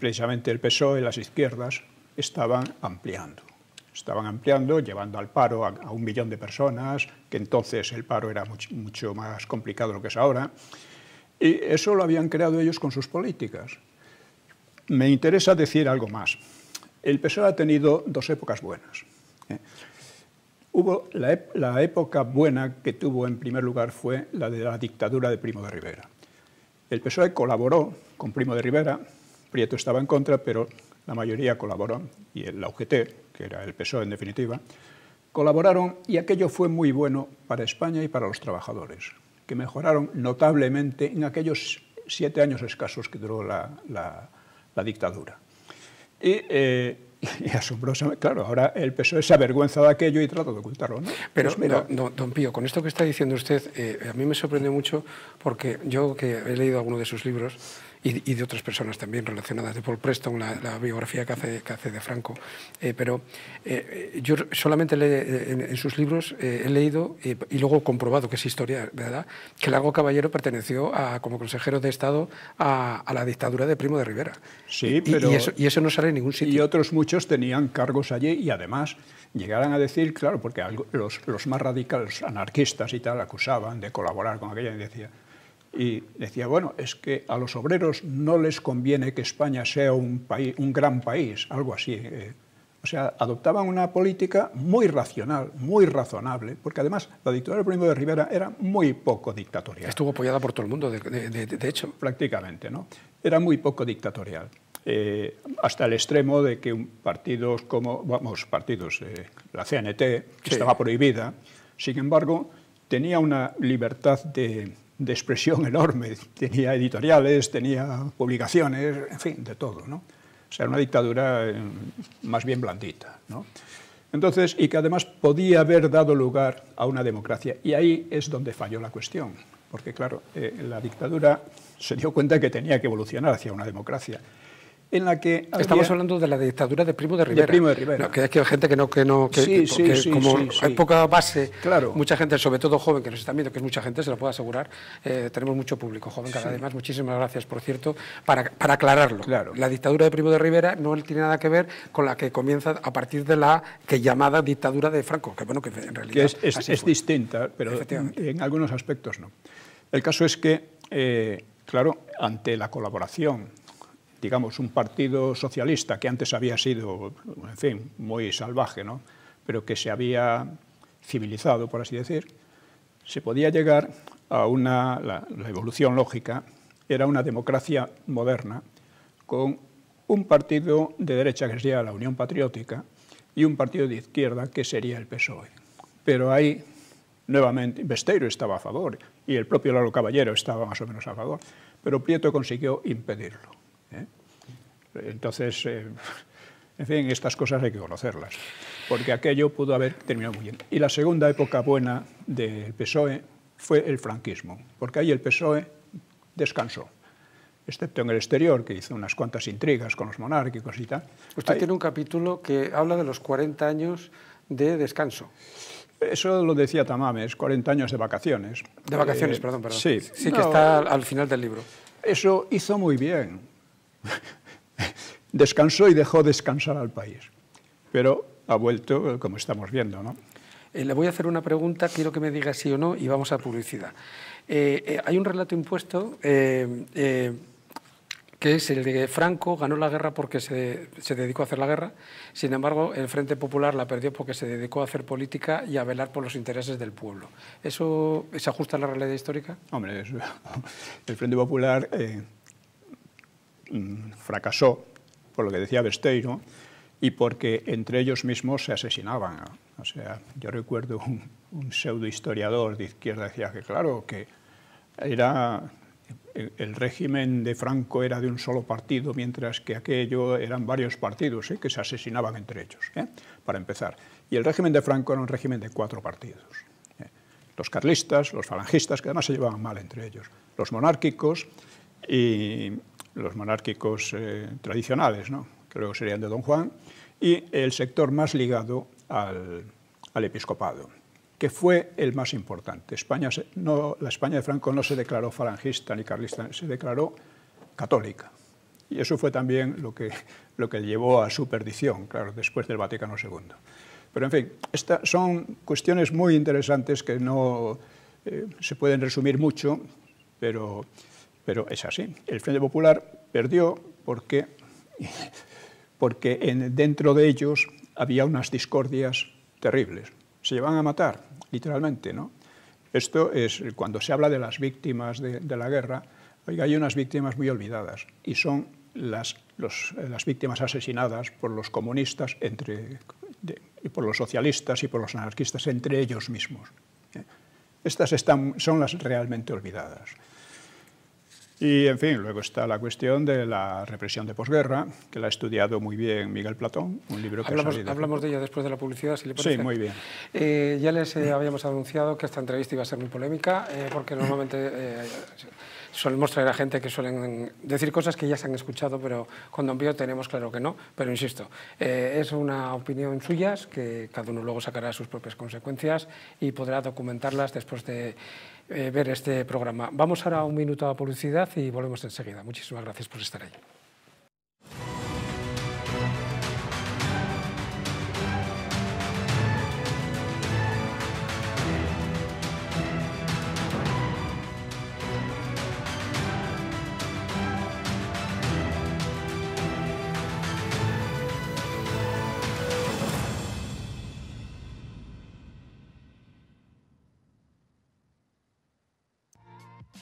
precisamente el PSOE, las izquierdas, estaban ampliando, llevando al paro a 1 millón de personas, que entonces el paro era mucho más complicado de lo que es ahora, y eso lo habían creado ellos con sus políticas. Me interesa decir algo más. El PSOE ha tenido dos épocas buenas. Hubo la época buena que tuvo en primer lugar fue la de la dictadura de Primo de Rivera. El PSOE colaboró con Primo de Rivera, Prieto estaba en contra, pero la mayoría colaboró, y la UGT, que era el PSOE en definitiva, colaboraron, y aquello fue muy bueno para España y para los trabajadores, que mejoraron notablemente en aquellos 7 años escasos que duró la dictadura. Y asombrosamente, claro, ahora el PSOE se avergüenza de aquello y trata de ocultarlo, ¿no? Pero, pues mira, don Pío, con esto que está diciendo usted, a mí me sorprende mucho, porque yo que he leído alguno de sus libros y de otras personas también relacionadas, de Paul Preston, la biografía que hace de Franco, pero yo solamente en sus libros he leído y luego comprobado que es historia, ¿verdad?, que Largo Caballero perteneció como consejero de Estado a la dictadura de Primo de Rivera. Sí, pero... Y eso no sale en ningún sitio. Y otros muchos tenían cargos allí y además llegaran a decir, claro, porque los más radicales, anarquistas y tal, acusaban de colaborar con aquella y decía, bueno, es que a los obreros no les conviene que España sea un gran país, algo así. O sea, adoptaban una política muy racional, muy razonable, porque además la dictadura del Primo de Rivera era muy poco dictatorial. Estuvo apoyada por todo el mundo, de hecho. Prácticamente, ¿no? Era muy poco dictatorial. Hasta el extremo de que partidos como la CNT, que sí, estaba prohibida, sin embargo, tenía una libertad de expresión enorme, tenía editoriales, tenía publicaciones, en fin, de todo, ¿no? O sea, una dictadura más bien blandita, ¿no? Entonces, y que además podía haber dado lugar a una democracia, y ahí es donde falló la cuestión, porque claro, la dictadura se dio cuenta que tenía que evolucionar hacia una democracia, en la que había... Estamos hablando de la dictadura de Primo de Rivera. De Primo de Rivera. No, que hay gente que como hay poca base, claro, mucha gente, sobre todo joven, que nos están viendo, que es mucha gente, se lo puedo asegurar, tenemos mucho público joven, que además, muchísimas gracias, por cierto, para aclararlo. Claro. La dictadura de Primo de Rivera no tiene nada que ver con la que comienza a partir de la que llamada dictadura de Franco, que bueno, que en realidad... Que es distinta, pero en algunos aspectos no. El caso es que, claro, ante la colaboración, digamos, un partido socialista que antes había sido, en fin, muy salvaje, ¿no?, pero que se había civilizado, por así decir, se podía llegar a la evolución lógica era una democracia moderna con un partido de derecha que sería la Unión Patriótica y un partido de izquierda que sería el PSOE. Pero ahí, nuevamente, Besteiro estaba a favor y el propio Largo Caballero estaba más o menos a favor, pero Prieto consiguió impedirlo. Entonces, en fin, estas cosas hay que conocerlas, porque aquello pudo haber terminado muy bien. Y la segunda época buena del PSOE fue el franquismo, porque ahí el PSOE descansó, excepto en el exterior, que hizo unas cuantas intrigas con los monárquicos y tal. Usted ahí tiene un capítulo que habla de los 40 años de descanso. Eso lo decía Tamames, 40 años de vacaciones. De vacaciones, perdón. Sí, sí, no, que está al final del libro. Eso hizo muy bien. descansó y dejó descansar al país. Pero ha vuelto, como estamos viendo, ¿no? Le voy a hacer una pregunta, quiero que me diga sí o no, y vamos a publicidad. Hay un relato impuesto que es el de que Franco ganó la guerra porque se dedicó a hacer la guerra, sin embargo, el Frente Popular la perdió porque se dedicó a hacer política y a velar por los intereses del pueblo. ¿Eso se ajusta a la realidad histórica? Hombre, el Frente Popular fracasó, por lo que decía Besteiro, y porque entre ellos mismos se asesinaban, ¿no? O sea, yo recuerdo un pseudo historiador de izquierda decía que claro, que era el régimen de Franco era de un solo partido, mientras que aquello eran varios partidos, ¿eh?, que se asesinaban entre ellos, ¿eh?, para empezar. Y el régimen de Franco era un régimen de 4 partidos. Los carlistas, los falangistas, que además se llevaban mal entre ellos, los monárquicos y los monárquicos tradicionales, ¿no?, que luego serían de Don Juan, y el sector más ligado al episcopado, que fue el más importante. La España de Franco no se declaró falangista ni carlista, se declaró católica. Y eso fue también lo que llevó a su perdición, claro, después del Vaticano II. Pero, en fin, estas son cuestiones muy interesantes que no se pueden resumir mucho, pero es así. El Frente Popular perdió porque dentro de ellos había unas discordias terribles. Se llevan a matar, literalmente, ¿no? Esto es cuando se habla de las víctimas de la guerra. Oiga, hay unas víctimas muy olvidadas y son las víctimas asesinadas por los comunistas y por los socialistas y por los anarquistas entre ellos mismos. Estas son las realmente olvidadas. Y, en fin, luego está la cuestión de la represión de posguerra, que la ha estudiado muy bien Miguel Platón, un libro que ha salido. Hablamos de ella después de la publicidad, si le parece. Sí, muy bien. Ya les habíamos anunciado que esta entrevista iba a ser muy polémica, porque normalmente solemos traer a gente que suelen decir cosas que ya se han escuchado, pero con Don Pío tenemos claro que no. Pero, insisto, es una opinión suya, que cada uno luego sacará sus propias consecuencias y podrá documentarlas después de ver este programa. Vamos ahora a un minuto a publicidad y volvemos enseguida. Muchísimas gracias por estar ahí.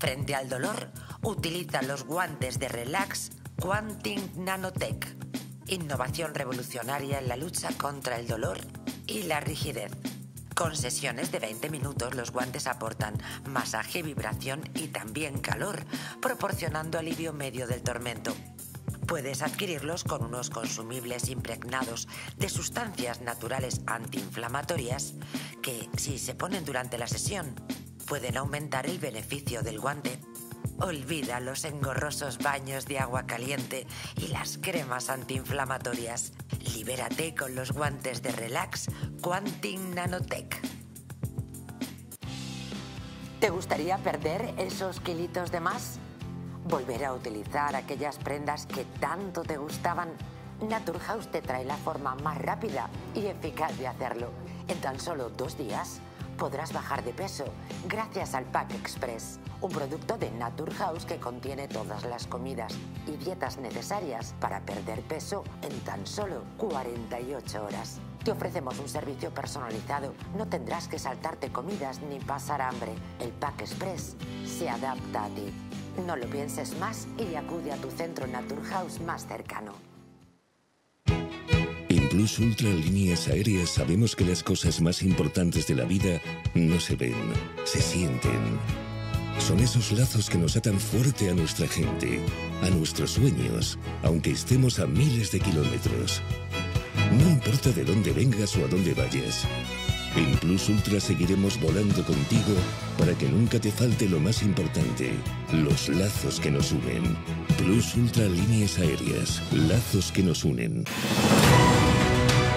Frente al dolor, utiliza los guantes de Relax Quantum Nanotech. Innovación revolucionaria en la lucha contra el dolor y la rigidez. Con sesiones de 20 minutos, los guantes aportan masaje, vibración y también calor, proporcionando alivio medio del tormento. Puedes adquirirlos con unos consumibles impregnados de sustancias naturales antiinflamatorias que, si se ponen durante la sesión, pueden aumentar el beneficio del guante. Olvida los engorrosos baños de agua caliente y las cremas antiinflamatorias. Libérate con los guantes de Relax Quantum Nanotech. ¿Te gustaría perder esos kilitos de más? ¿Volver a utilizar aquellas prendas que tanto te gustaban? Naturhaus te trae la forma más rápida y eficaz de hacerlo. En tan solo 2 días... podrás bajar de peso gracias al Pack Express, un producto de Naturhaus que contiene todas las comidas y dietas necesarias para perder peso en tan solo 48 horas. Te ofrecemos un servicio personalizado, no tendrás que saltarte comidas ni pasar hambre. El Pack Express se adapta a ti. No lo pienses más y acude a tu centro Naturhaus más cercano. Plus Ultra Líneas Aéreas sabemos que las cosas más importantes de la vida no se ven, se sienten. Son esos lazos que nos atan fuerte a nuestra gente, a nuestros sueños, aunque estemos a miles de kilómetros. No importa de dónde vengas o a dónde vayas. En Plus Ultra seguiremos volando contigo para que nunca te falte lo más importante, los lazos que nos unen. Plus Ultra Líneas Aéreas, lazos que nos unen.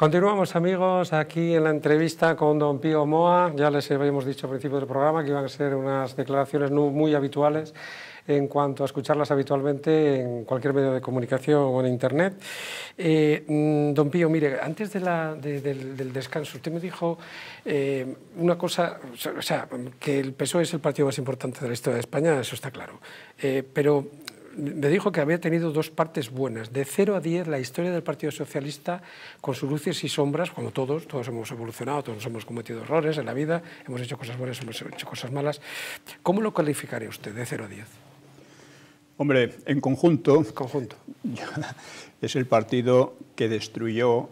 Continuamos, amigos, aquí en la entrevista con don Pío Moa. Ya les habíamos dicho al principio del programa que iban a ser unas declaraciones no muy habituales en cuanto a escucharlas habitualmente en cualquier medio de comunicación o en Internet. Don Pío, mire, antes del descanso, usted me dijo una cosa, o sea, que el PSOE es el partido más importante de la historia de España, eso está claro, pero me dijo que había tenido dos partes buenas. De 0 a 10, la historia del Partido Socialista, con sus luces y sombras, como todos hemos evolucionado, todos hemos cometido errores en la vida, hemos hecho cosas buenas, hemos hecho cosas malas. ¿Cómo lo calificaría usted, de 0 a 10? Hombre, en conjunto, es el partido que destruyó,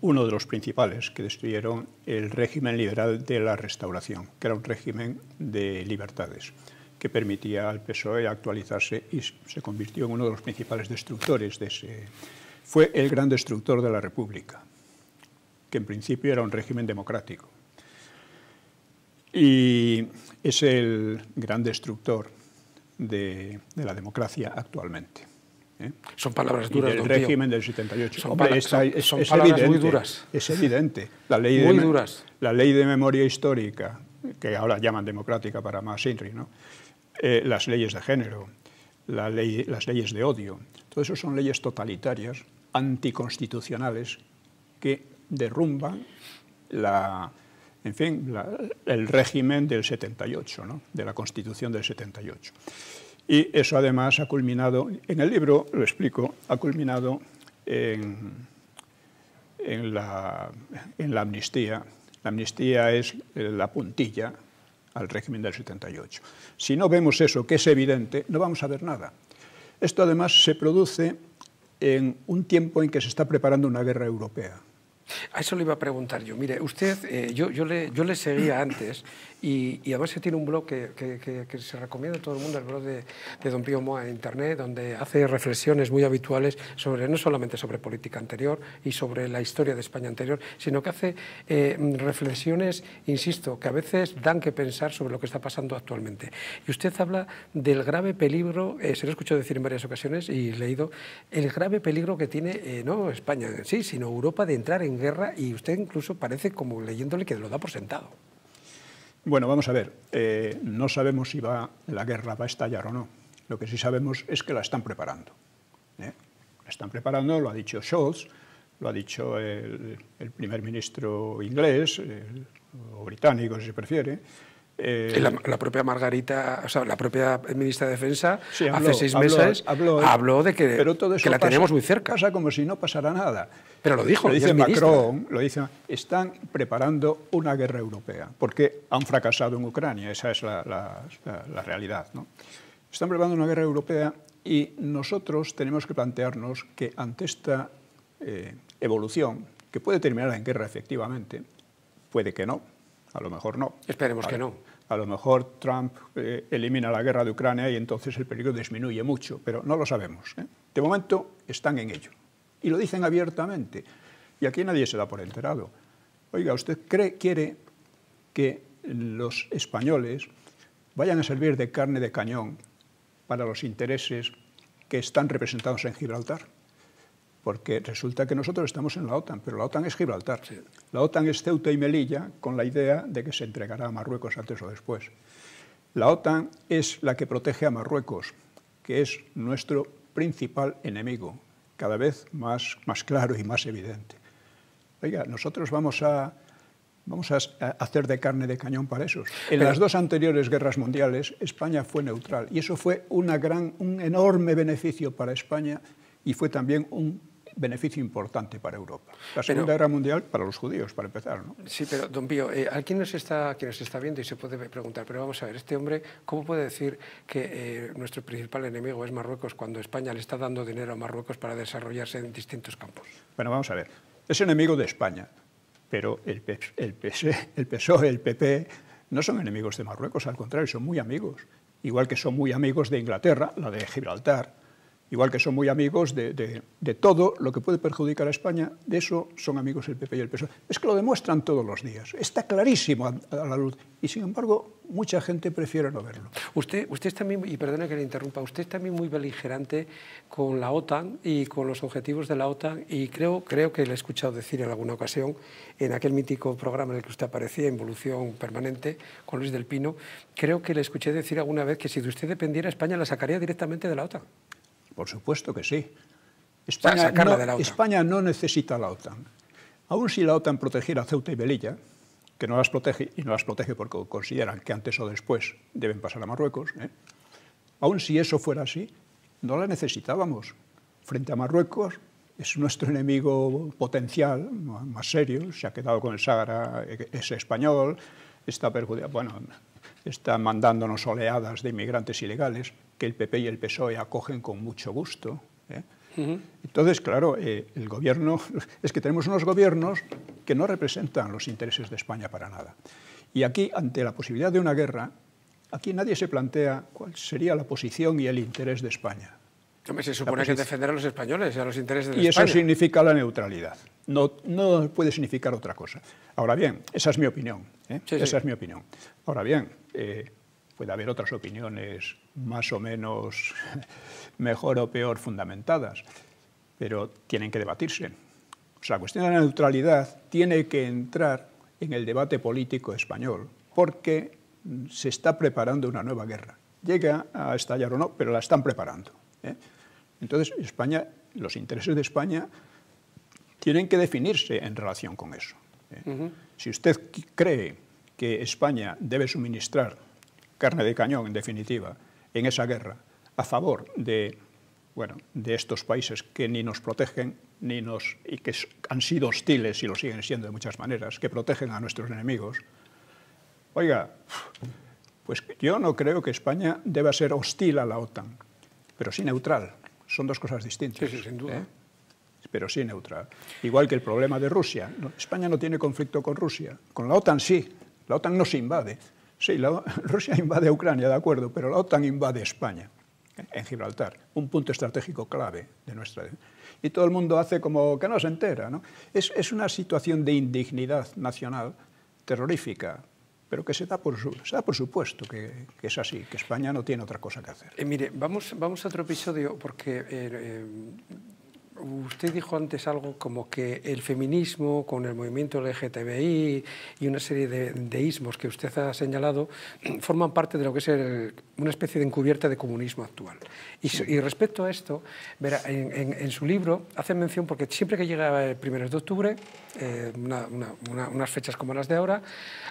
uno de los principales que destruyeron el régimen liberal de la Restauración, que era un régimen de libertades, que permitía al PSOE actualizarse, y se convirtió en uno de los principales destructores de ese. Fue el gran destructor de la República, que en principio era un régimen democrático. Y es el gran destructor de la democracia actualmente. Son palabras duras, don Pío. El régimen del 78. Son palabras muy duras. Es evidente. La ley de memoria histórica, que ahora llaman democrática para más INRI, ¿no? Las leyes de género, las leyes de odio, todo eso son leyes totalitarias, anticonstitucionales, que derrumban el régimen del 78, ¿no? De la Constitución del 78. Y eso además ha culminado, en el libro lo explico, ha culminado en la amnistía. La amnistía es la puntilla al régimen del 78. Si no vemos eso, que es evidente, no vamos a ver nada. Esto además se produce en un tiempo en que se está preparando una guerra europea. A eso le iba a preguntar yo. Mire, usted, yo le seguía antes y además se tiene un blog que se recomienda a todo el mundo, el blog de don Pío Moa en Internet, donde hace reflexiones muy habituales sobre, no solamente sobre política anterior y sobre la historia de España anterior, sino que hace reflexiones, insisto, que a veces dan que pensar sobre lo que está pasando actualmente. Y usted habla del grave peligro, se lo he escuchado decir en varias ocasiones y leído, el grave peligro que tiene no España en sí, sino Europa de entrar en guerra, y usted incluso parece, como leyéndole, que lo da por sentado. Bueno, vamos a ver, no sabemos si la guerra va a estallar o no. Lo que sí sabemos es que la están preparando. La están preparando, lo ha dicho Scholz, lo ha dicho el primer ministro inglés, o británico si se prefiere. La propia Margarita, o sea, la propia ministra de Defensa, sí, hace seis meses habló de que, pero todo eso que la tenemos muy cerca. Pasa como si no pasara nada. Pero lo dijo. Lo dice Macron, lo dice. Están preparando una guerra europea, porque han fracasado en Ucrania, esa es la realidad, ¿no? Están preparando una guerra europea y nosotros tenemos que plantearnos que ante esta evolución, que puede terminar en guerra efectivamente, puede que no. A lo mejor no. Esperemos que no. A lo mejor Trump elimina la guerra de Ucrania y entonces el peligro disminuye mucho, pero no lo sabemos, ¿eh? De momento están en ello y lo dicen abiertamente. Y aquí nadie se da por enterado. Oiga, ¿usted quiere que los españoles vayan a servir de carne de cañón para los intereses que están representados en Gibraltar? Porque resulta que nosotros estamos en la OTAN, pero la OTAN es Gibraltar. Sí. La OTAN es Ceuta y Melilla, con la idea de que se entregará a Marruecos antes o después. La OTAN es la que protege a Marruecos, que es nuestro principal enemigo, cada vez más claro y más evidente. Oiga, nosotros vamos a hacer de carne de cañón para esos. En las dos anteriores guerras mundiales, España fue neutral, y eso fue un enorme beneficio para España, y fue también un beneficio importante para Europa. La Segunda Guerra Mundial para los judíos, para empezar, ¿no? Sí, pero, don Pío, alguien nos está viendo y se puede preguntar, pero vamos a ver, este hombre, ¿cómo puede decir que nuestro principal enemigo es Marruecos cuando España le está dando dinero a Marruecos para desarrollarse en distintos campos? Bueno, vamos a ver, es enemigo de España, pero el PSOE, el PP, no son enemigos de Marruecos, al contrario, son muy amigos. Igual que son muy amigos de Inglaterra, la de Gibraltar, igual que son muy amigos de todo lo que puede perjudicar a España, de eso son amigos el PP y el PSOE. Es que lo demuestran todos los días, está clarísimo a la luz, y sin embargo, mucha gente prefiere no verlo. Usted es también, y perdona que le interrumpa, usted es también muy beligerante con la OTAN y con los objetivos de la OTAN, y creo que le he escuchado decir en alguna ocasión, en aquel mítico programa en el que usted aparecía, Involución Permanente, con Luis del Pino, creo que le escuché decir alguna vez que si de usted dependiera, España la sacaría directamente de la OTAN. Por supuesto que sí. España no necesita la OTAN. Aún si la OTAN protegiera a Ceuta y Melilla, que no las protege, y no las protege porque consideran que antes o después deben pasar a Marruecos, aún si eso fuera así, no la necesitábamos. Frente a Marruecos es nuestro enemigo potencial, más serio, se ha quedado con el Sahara, es español, está perjudicado, bueno, está mandándonos oleadas de inmigrantes ilegales, que el PP y el PSOE acogen con mucho gusto. Entonces, claro, el gobierno... Es que tenemos unos gobiernos que no representan los intereses de España para nada. Y aquí, ante la posibilidad de una guerra, aquí nadie se plantea cuál sería la posición y el interés de España. Hombre, se supone que defender a los españoles y a los intereses de España. Y eso significa la neutralidad. No puede significar otra cosa. Ahora bien, esa es mi opinión. Esa es mi opinión. Ahora bien... puede haber otras opiniones más o menos mejor o peor fundamentadas, pero tienen que debatirse. O sea, la cuestión de la neutralidad tiene que entrar en el debate político español, porque se está preparando una nueva guerra. Llega a estallar o no, pero la están preparando. Entonces, España, los intereses de España tienen que definirse en relación con eso. Si usted cree que España debe suministrar carne de cañón, en definitiva, en esa guerra, a favor de estos países que ni nos protegen, y que han sido hostiles y lo siguen siendo de muchas maneras, que protegen a nuestros enemigos. Oiga, pues yo no creo que España deba ser hostil a la OTAN, pero sí neutral. Son dos cosas distintas. Sí, sin duda. Pero sí neutral. Igual que el problema de Rusia. España no tiene conflicto con Rusia. Con la OTAN sí. La OTAN no se invade. Sí, Rusia invade a Ucrania, de acuerdo, pero la OTAN invade España, en Gibraltar, un punto estratégico clave de nuestra... Y todo el mundo hace como que no se entera, ¿no? Es una situación de indignidad nacional terrorífica, pero que se da por supuesto que es así, que España no tiene otra cosa que hacer. Mire, vamos a otro episodio, porque... usted dijo antes algo como que el feminismo con el movimiento LGTBI y una serie de ismos que usted ha señalado forman parte de lo que es una especie de encubierta de comunismo actual. Y respecto a esto, verá, en su libro hace mención, porque siempre que llega el 1 de octubre, unas fechas como las de ahora,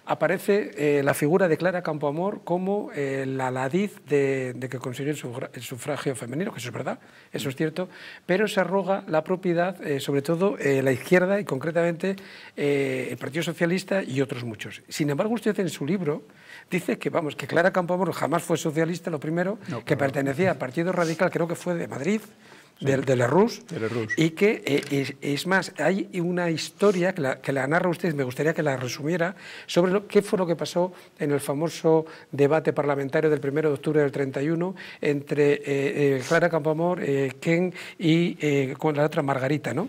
aparece la figura de Clara Campoamor como la ladiz de que consiguió el sufragio femenino, que eso es verdad, eso es cierto, pero se arroga la propiedad, sobre todo la izquierda y concretamente el Partido Socialista y otros muchos. Sin embargo, usted en su libro dice que Clara Campoamor jamás fue socialista, lo primero, no, que pertenecía al Partido Radical, creo que fue de Madrid, sí, de Lerroux, y que, es más, hay una historia que la narra usted, me gustaría que la resumiera, sobre qué fue lo que pasó en el famoso debate parlamentario del 1 de octubre del 31 entre Clara Campoamor, Ken y con la otra Margarita, ¿no?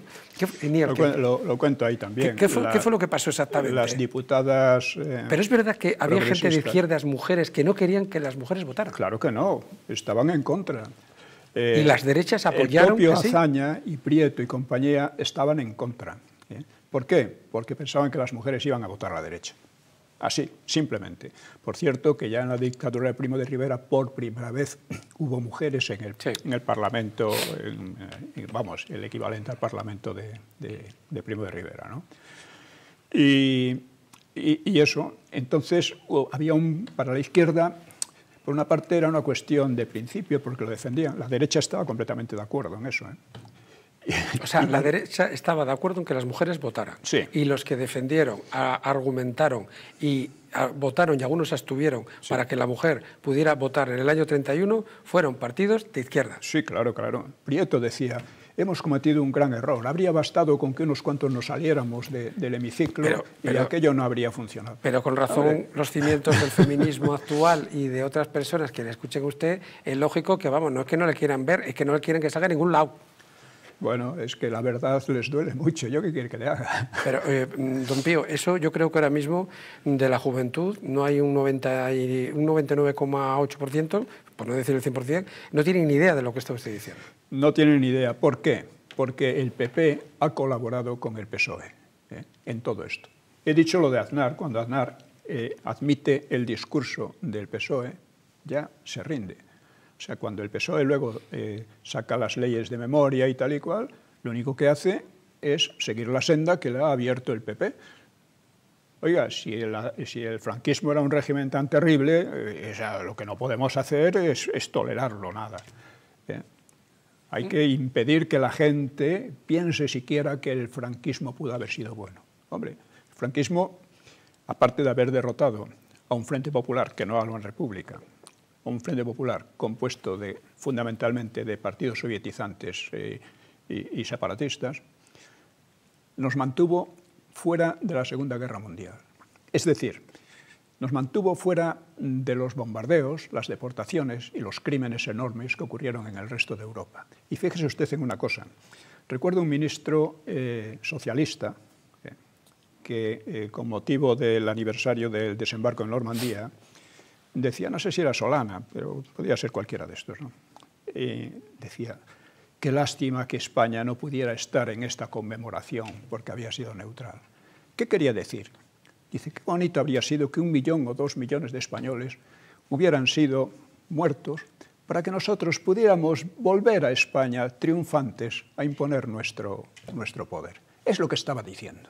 Lo cuento ahí también. ¿Qué fue lo que pasó exactamente? Las diputadas... Pero es verdad que había gente de izquierdas, mujeres, que no querían que las mujeres votaran. Claro que no, estaban en contra. Y las derechas apoyaron. El propio Azaña y Prieto y compañía estaban en contra. ¿Por qué? Porque pensaban que las mujeres iban a votar a la derecha. Así, simplemente. Por cierto, que ya en la dictadura de Primo de Rivera, por primera vez, hubo mujeres en el Parlamento, vamos, el equivalente al Parlamento de Primo de Rivera, ¿no? Y eso, entonces, había para la izquierda... Por una parte era una cuestión de principio, porque lo defendían. La derecha estaba completamente de acuerdo en eso. O sea, la derecha estaba de acuerdo en que las mujeres votaran. Sí. Y los que defendieron, argumentaron y votaron, y algunos abstuvieron, sí, para que la mujer pudiera votar en el año 31, fueron partidos de izquierda. Sí, claro, claro. Prieto decía, hemos cometido un gran error. Habría bastado con que unos cuantos nos saliéramos del hemiciclo, pero aquello no habría funcionado. Pero con razón, los cimientos del feminismo actual y de otras personas que le escuchen a usted, es lógico que, vamos, no es que no le quieran ver, es que no le quieren que salga a ningún lado. Bueno, es que la verdad les duele mucho. ¿Yo qué quiere que le haga? Pero, don Pío, eso yo creo que ahora mismo de la juventud no hay un 99,8%, por no decir el 100%, no tienen ni idea de lo que está usted diciendo. No tienen ni idea. ¿Por qué? Porque el PP ha colaborado con el PSOE en todo esto. He dicho lo de Aznar. Cuando Aznar admite el discurso del PSOE, ya se rinde. O sea, cuando el PSOE luego saca las leyes de memoria y tal y cual, lo único que hace es seguir la senda que le ha abierto el PP. Oiga, si el franquismo era un régimen tan terrible, lo que no podemos hacer es tolerarlo, nada. Hay que impedir que la gente piense siquiera que el franquismo pudo haber sido bueno. Hombre, el franquismo, aparte de haber derrotado a un Frente Popular que no a la República, un Frente Popular compuesto fundamentalmente de partidos sovietizantes y separatistas, nos mantuvo fuera de la Segunda Guerra Mundial. Es decir, nos mantuvo fuera de los bombardeos, las deportaciones y los crímenes enormes que ocurrieron en el resto de Europa. Y fíjese usted en una cosa. Recuerdo un ministro socialista que, con motivo del aniversario del desembarco en Normandía, decía, no sé si era Solana, pero podía ser cualquiera de estos, ¿no? Decía, qué lástima que España no pudiera estar en esta conmemoración porque había sido neutral. ¿Qué quería decir? Dice, qué bonito habría sido que 1 millón o 2 millones de españoles hubieran sido muertos para que nosotros pudiéramos volver a España triunfantes a imponer nuestro poder. Es lo que estaba diciendo,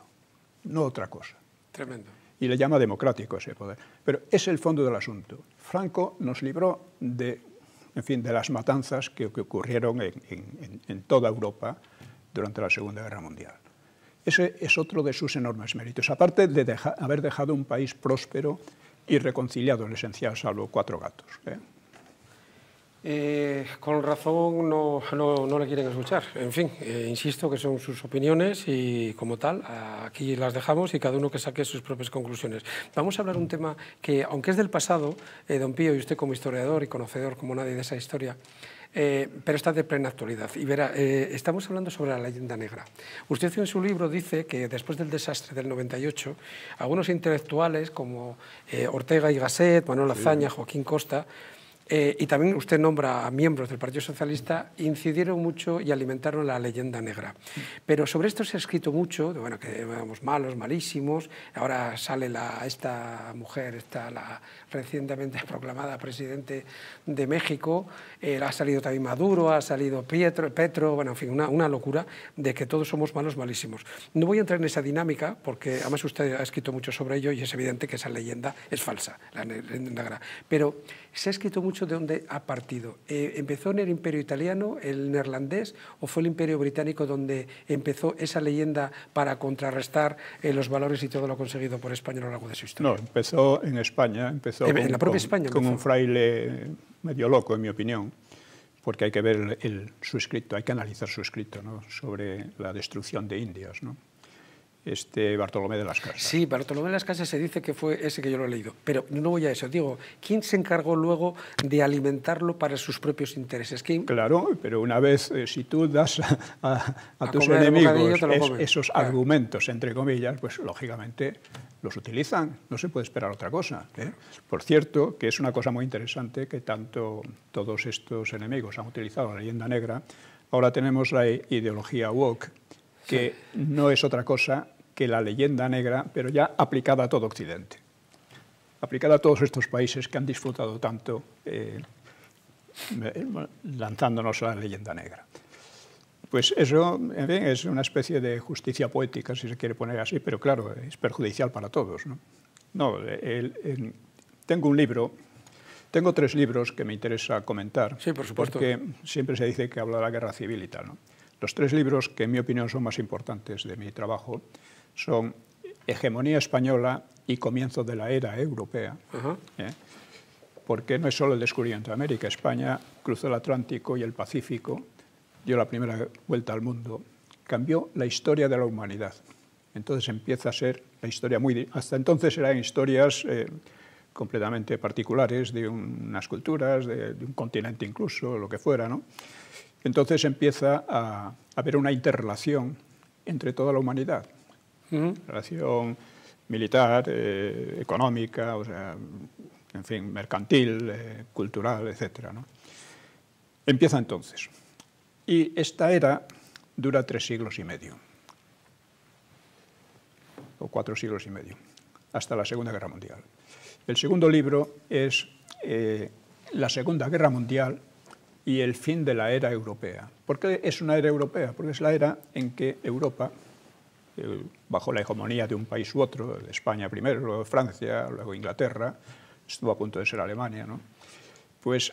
no otra cosa. Tremendo. Y le llama democrático ese poder. Pero es el fondo del asunto. Franco nos libró de las matanzas que ocurrieron en toda Europa durante la Segunda Guerra Mundial. Ese es otro de sus enormes méritos, aparte de haber dejado un país próspero y reconciliado en esencial, salvo 4 gatos. Con razón no le quieren escuchar. En fin, insisto que son sus opiniones y como tal, aquí las dejamos y cada uno que saque sus propias conclusiones. Vamos a hablar un tema que, aunque es del pasado, don Pío y usted como historiador y conocedor como nadie de esa historia, pero está de plena actualidad. Y verá, estamos hablando sobre la leyenda negra. Usted en su libro dice que después del desastre del 98, algunos intelectuales como Ortega y Gasset, Manuel Azaña, Joaquín Costa, y también usted nombra a miembros del Partido Socialista, incidieron mucho y alimentaron la leyenda negra. Pero sobre esto se ha escrito mucho, de, bueno, que éramos malos, malísimos, ahora sale esta mujer, la recientemente proclamada presidente de México, ha salido también Maduro, ha salido Petro, bueno, en fin, una locura de que todos somos malos, malísimos. No voy a entrar en esa dinámica, porque además usted ha escrito mucho sobre ello y es evidente que esa leyenda es falsa, la leyenda negra. Pero se ha escrito mucho de dónde ha partido. ¿Empezó en el Imperio Italiano, el neerlandés, o fue el Imperio Británico donde empezó esa leyenda para contrarrestar los valores y todo lo conseguido por España a lo largo de su historia? No, empezó en España, con un fraile medio loco, en mi opinión, porque hay que ver su escrito, hay que analizar su escrito, ¿no?, sobre la destrucción de Indias, ¿no? Bartolomé de las Casas. Sí, Bartolomé de las Casas se dice que fue ese, que yo lo he leído, pero no voy a eso. Digo, ¿quién se encargó luego de alimentarlo para sus propios intereses? ¿Quién? Claro, pero una vez, si tú das a tus enemigos esos argumentos, entre comillas, pues lógicamente los utilizan, no se puede esperar otra cosa, ¿eh? Por cierto, que es una cosa muy interesante que tanto todos estos enemigos han utilizado la leyenda negra, ahora tenemos la ideología woke, que no es otra cosa que la leyenda negra, pero ya aplicada a todo Occidente, aplicada a todos estos países que han disfrutado tanto lanzándonos a la leyenda negra. Pues eso, en fin, es una especie de justicia poética, si se quiere poner así, pero claro, es perjudicial para todos, ¿no? No, tengo un libro, tengo 3 libros que me interesa comentar, sí, por supuesto, porque siempre se dice que habla de la Guerra Civil y tal, ¿no? Los tres libros que, en mi opinión, son más importantes de mi trabajo son Hegemonía española y Comienzo de la era europea, porque no es solo el descubrimiento de América. España cruzó el Atlántico y el Pacífico, dio la primera vuelta al mundo, cambió la historia de la humanidad. Entonces empieza a ser la historia muy... Hasta entonces eran historias completamente particulares de unas culturas, de un continente incluso, lo que fuera, ¿no? Entonces empieza a haber una interrelación entre toda la humanidad. Relación militar, económica, o sea, en fin, mercantil, cultural, etc., ¿no? Empieza entonces. Y esta era dura 3 siglos y medio. O 4 siglos y medio, hasta la Segunda Guerra Mundial. El segundo libro es La Segunda Guerra Mundial y el fin de la era europea. ¿Por qué es una era europea? Porque es la era en que Europa, bajo la hegemonía de un país u otro, España primero, luego Francia, luego Inglaterra, estuvo a punto de ser Alemania, ¿no? Pues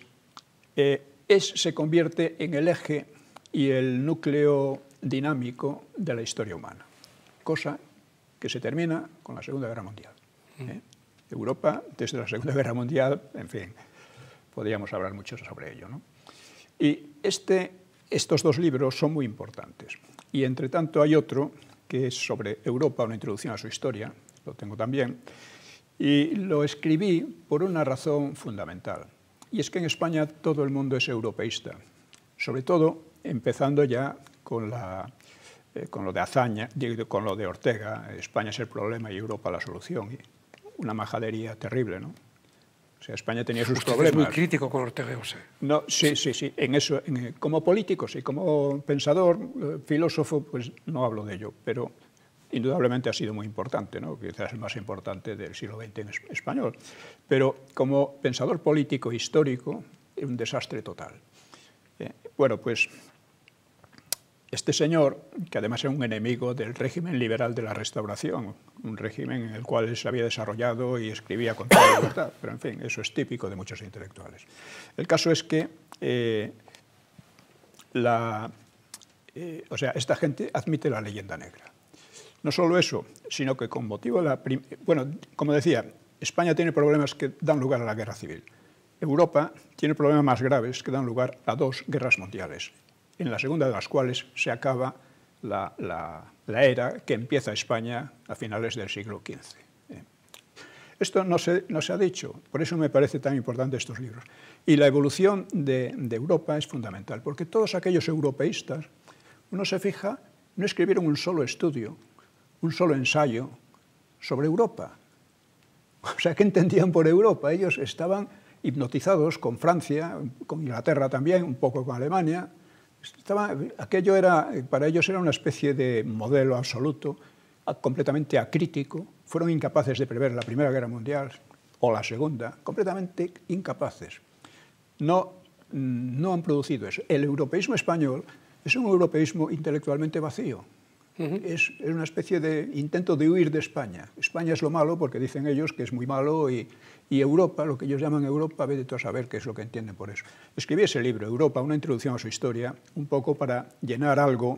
se convierte en el eje y el núcleo dinámico de la historia humana, cosa que se termina con la Segunda Guerra Mundial, ¿eh? Europa, desde la Segunda Guerra Mundial, en fin, podríamos hablar mucho sobre ello, ¿no? Y estos dos libros son muy importantes. Y entre tanto hay otro que es sobre Europa, una introducción a su historia, lo tengo también, y lo escribí por una razón fundamental. Y es que en España todo el mundo es europeísta, sobre todo empezando ya con con lo de Azaña, con lo de Ortega, España es el problema y Europa la solución. Una majadería terrible, ¿no? O sea, España tenía sus problemas. ¿Usted es muy crítico con Ortega, José? No, sí. En eso, como político, sí. Como pensador, filósofo, pues no hablo de ello. Pero indudablemente ha sido muy importante, ¿no? Quizás el más importante del siglo XX en español. Pero como pensador político histórico, un desastre total. Bueno, pues... Este señor, que además era un enemigo del régimen liberal de la Restauración, un régimen en el cual se había desarrollado y escribía con toda libertad, pero en fin, eso es típico de muchos intelectuales. El caso es que esta gente admite la leyenda negra. No solo eso, sino que con motivo de la... Bueno, como decía, España tiene problemas que dan lugar a la Guerra Civil. Europa tiene problemas más graves que dan lugar a 2 guerras mundiales. En la segunda de las cuales se acaba la era que empieza España a finales del siglo XV. Esto no se ha dicho, por eso me parece tan importante estos libros. Y la evolución de Europa es fundamental, porque todos aquellos europeístas, uno se fija, no escribieron un solo estudio, un solo ensayo sobre Europa. O sea, ¿qué entendían por Europa? Ellos estaban hipnotizados con Francia, con Inglaterra también, un poco con Alemania... aquello era, para ellos era una especie de modelo absoluto, completamente acrítico. Fueron incapaces de prever la Primera Guerra Mundial o la Segunda, completamente incapaces. No han producido eso. El europeísmo español es un europeísmo intelectualmente vacío. Es una especie de intento de huir de España. España es lo malo porque dicen ellos que es muy malo y Europa, lo que ellos llaman Europa, vete a saber qué es lo que entienden por eso. Escribí ese libro, Europa, una introducción a su historia, un poco para llenar algo,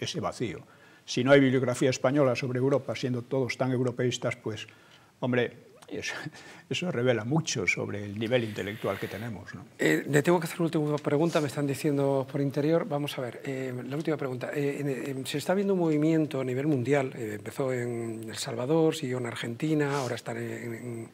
ese vacío. Si no hay bibliografía española sobre Europa, siendo todos tan europeístas, pues, hombre, eso revela mucho sobre el nivel intelectual que tenemos, ¿no? Le tengo que hacer una última pregunta, me están diciendo por interior. Vamos a ver, la última pregunta. Se está viendo un movimiento a nivel mundial, empezó en El Salvador, siguió en Argentina, ahora está en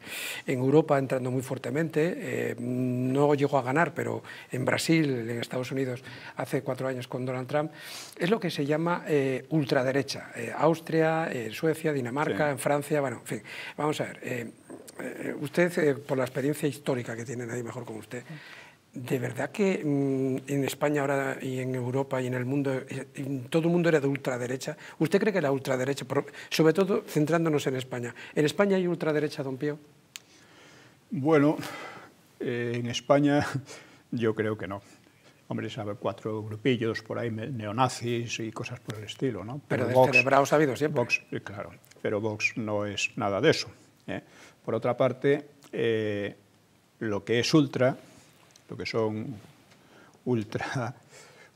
Europa entrando muy fuertemente. No llegó a ganar, pero en Brasil, en Estados Unidos, hace 4 años con Donald Trump. Es lo que se llama ultraderecha. Austria, Suecia, Dinamarca, sí. En Francia, bueno, en fin, vamos a ver... usted, por la experiencia histórica que tiene, nadie mejor como usted, ¿de verdad que en España ahora y en Europa y en el mundo, todo el mundo era de ultraderecha? ¿Usted cree que la ultraderecha, sobre todo centrándonos en España hay ultraderecha, don Pío? Bueno, en España yo creo que no. Hombre, sabe, 4 grupillos por ahí, neonazis y cosas por el estilo, ¿no? Pero descerebrados ha habido siempre. Vox, claro, pero Vox no es nada de eso. Por otra parte, lo que son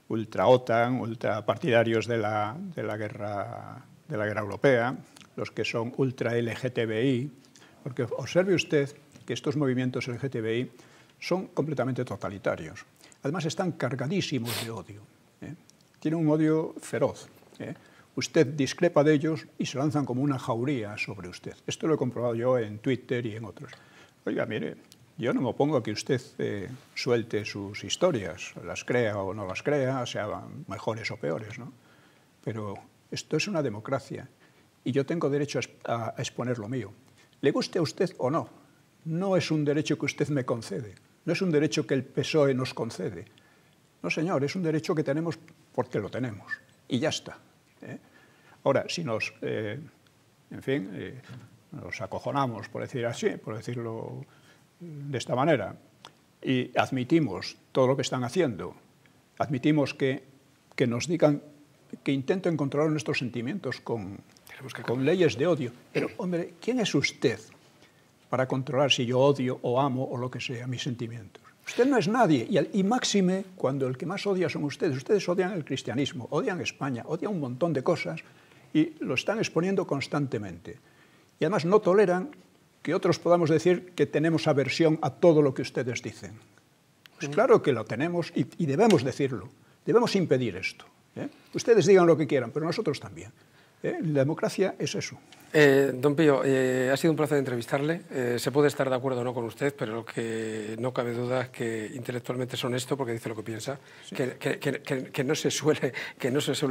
ultra OTAN, ultra partidarios de la guerra europea, los que son ultra LGTBI, porque observe usted que estos movimientos LGTBI son completamente totalitarios. Además están cargadísimos de odio, ¿eh? Tienen un odio feroz, ¿eh? Usted discrepa de ellos y se lanzan como una jauría sobre usted. Esto lo he comprobado yo en Twitter y en otros. Oiga, mire, yo no me opongo a que usted suelte sus historias, las crea o no las crea, sean mejores o peores, ¿no? Pero esto es una democracia y yo tengo derecho a exponer lo mío. Le guste a usted o no, no es un derecho que usted me concede, no es un derecho que el PSOE nos concede. No, señor, es un derecho que tenemos porque lo tenemos y ya está, ¿eh? Ahora, si nos, en fin, nos acojonamos, por decir así, por decirlo de esta manera, y admitimos todo lo que están haciendo, admitimos que nos digan que intenten controlar nuestros sentimientos con leyes de odio. Pero, hombre, ¿quién es usted para controlar si yo odio o amo o lo que sea mis sentimientos? Usted no es nadie, y máxime cuando el que más odia son ustedes. Ustedes odian el cristianismo, odian España, odian un montón de cosas y lo están exponiendo constantemente. Y además no toleran que otros podamos decir que tenemos aversión a todo lo que ustedes dicen. Pues claro que lo tenemos y debemos decirlo, debemos impedir esto, ¿eh? Ustedes digan lo que quieran, pero nosotros también, ¿eh? La democracia es eso. Don Pío, ha sido un placer entrevistarle. Se puede estar de acuerdo o no con usted, pero lo que no cabe duda es que intelectualmente es honesto porque dice lo que piensa, sí. que no se suele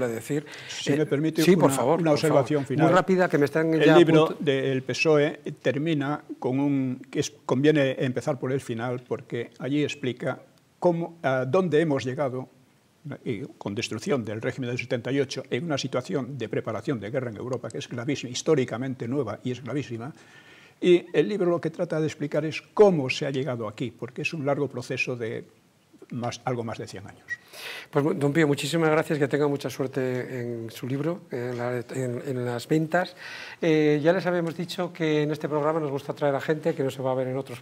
decir. Si me permite una observación final. Muy rápida, que me están ya... El libro del PSOE termina con un... Conviene empezar por el final porque allí explica cómo, a dónde hemos llegado y con destrucción del régimen del 78 en una situación de preparación de guerra en Europa que es gravísima, históricamente nueva y es gravísima, y el libro lo que trata de explicar es cómo se ha llegado aquí, porque es un largo proceso de algo más de 100 años. Pues don Pío, muchísimas gracias, que tenga mucha suerte en su libro, en las ventas. Ya les habíamos dicho que en este programa nos gusta traer a gente que no se va a ver en otros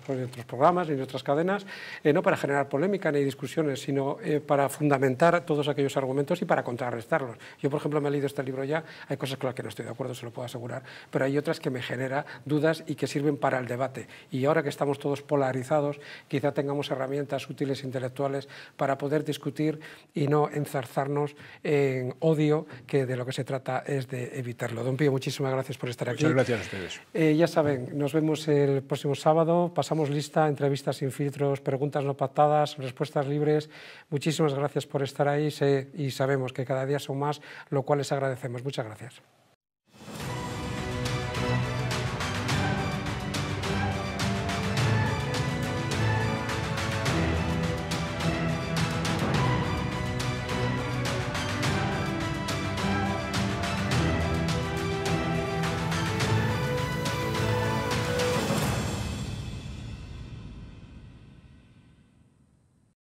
programas ni en otras cadenas, no para generar polémica ni discusiones, sino para fundamentar todos aquellos argumentos y para contrarrestarlos. Yo, por ejemplo, me he leído este libro ya, hay cosas con las que no estoy de acuerdo, se lo puedo asegurar, pero hay otras que me generan dudas y que sirven para el debate. Y ahora que estamos todos polarizados, quizá tengamos herramientas útiles intelectuales para poder discutir y no enzarzarnos en odio, que de lo que se trata es de evitarlo. Don Pío, muchísimas gracias por estar aquí. Muchas gracias a ustedes. Ya saben, nos vemos el próximo sábado. Pasamos lista, entrevistas sin filtros, preguntas no pactadas, respuestas libres. Muchísimas gracias por estar ahí y sabemos que cada día son más, lo cual les agradecemos. Muchas gracias.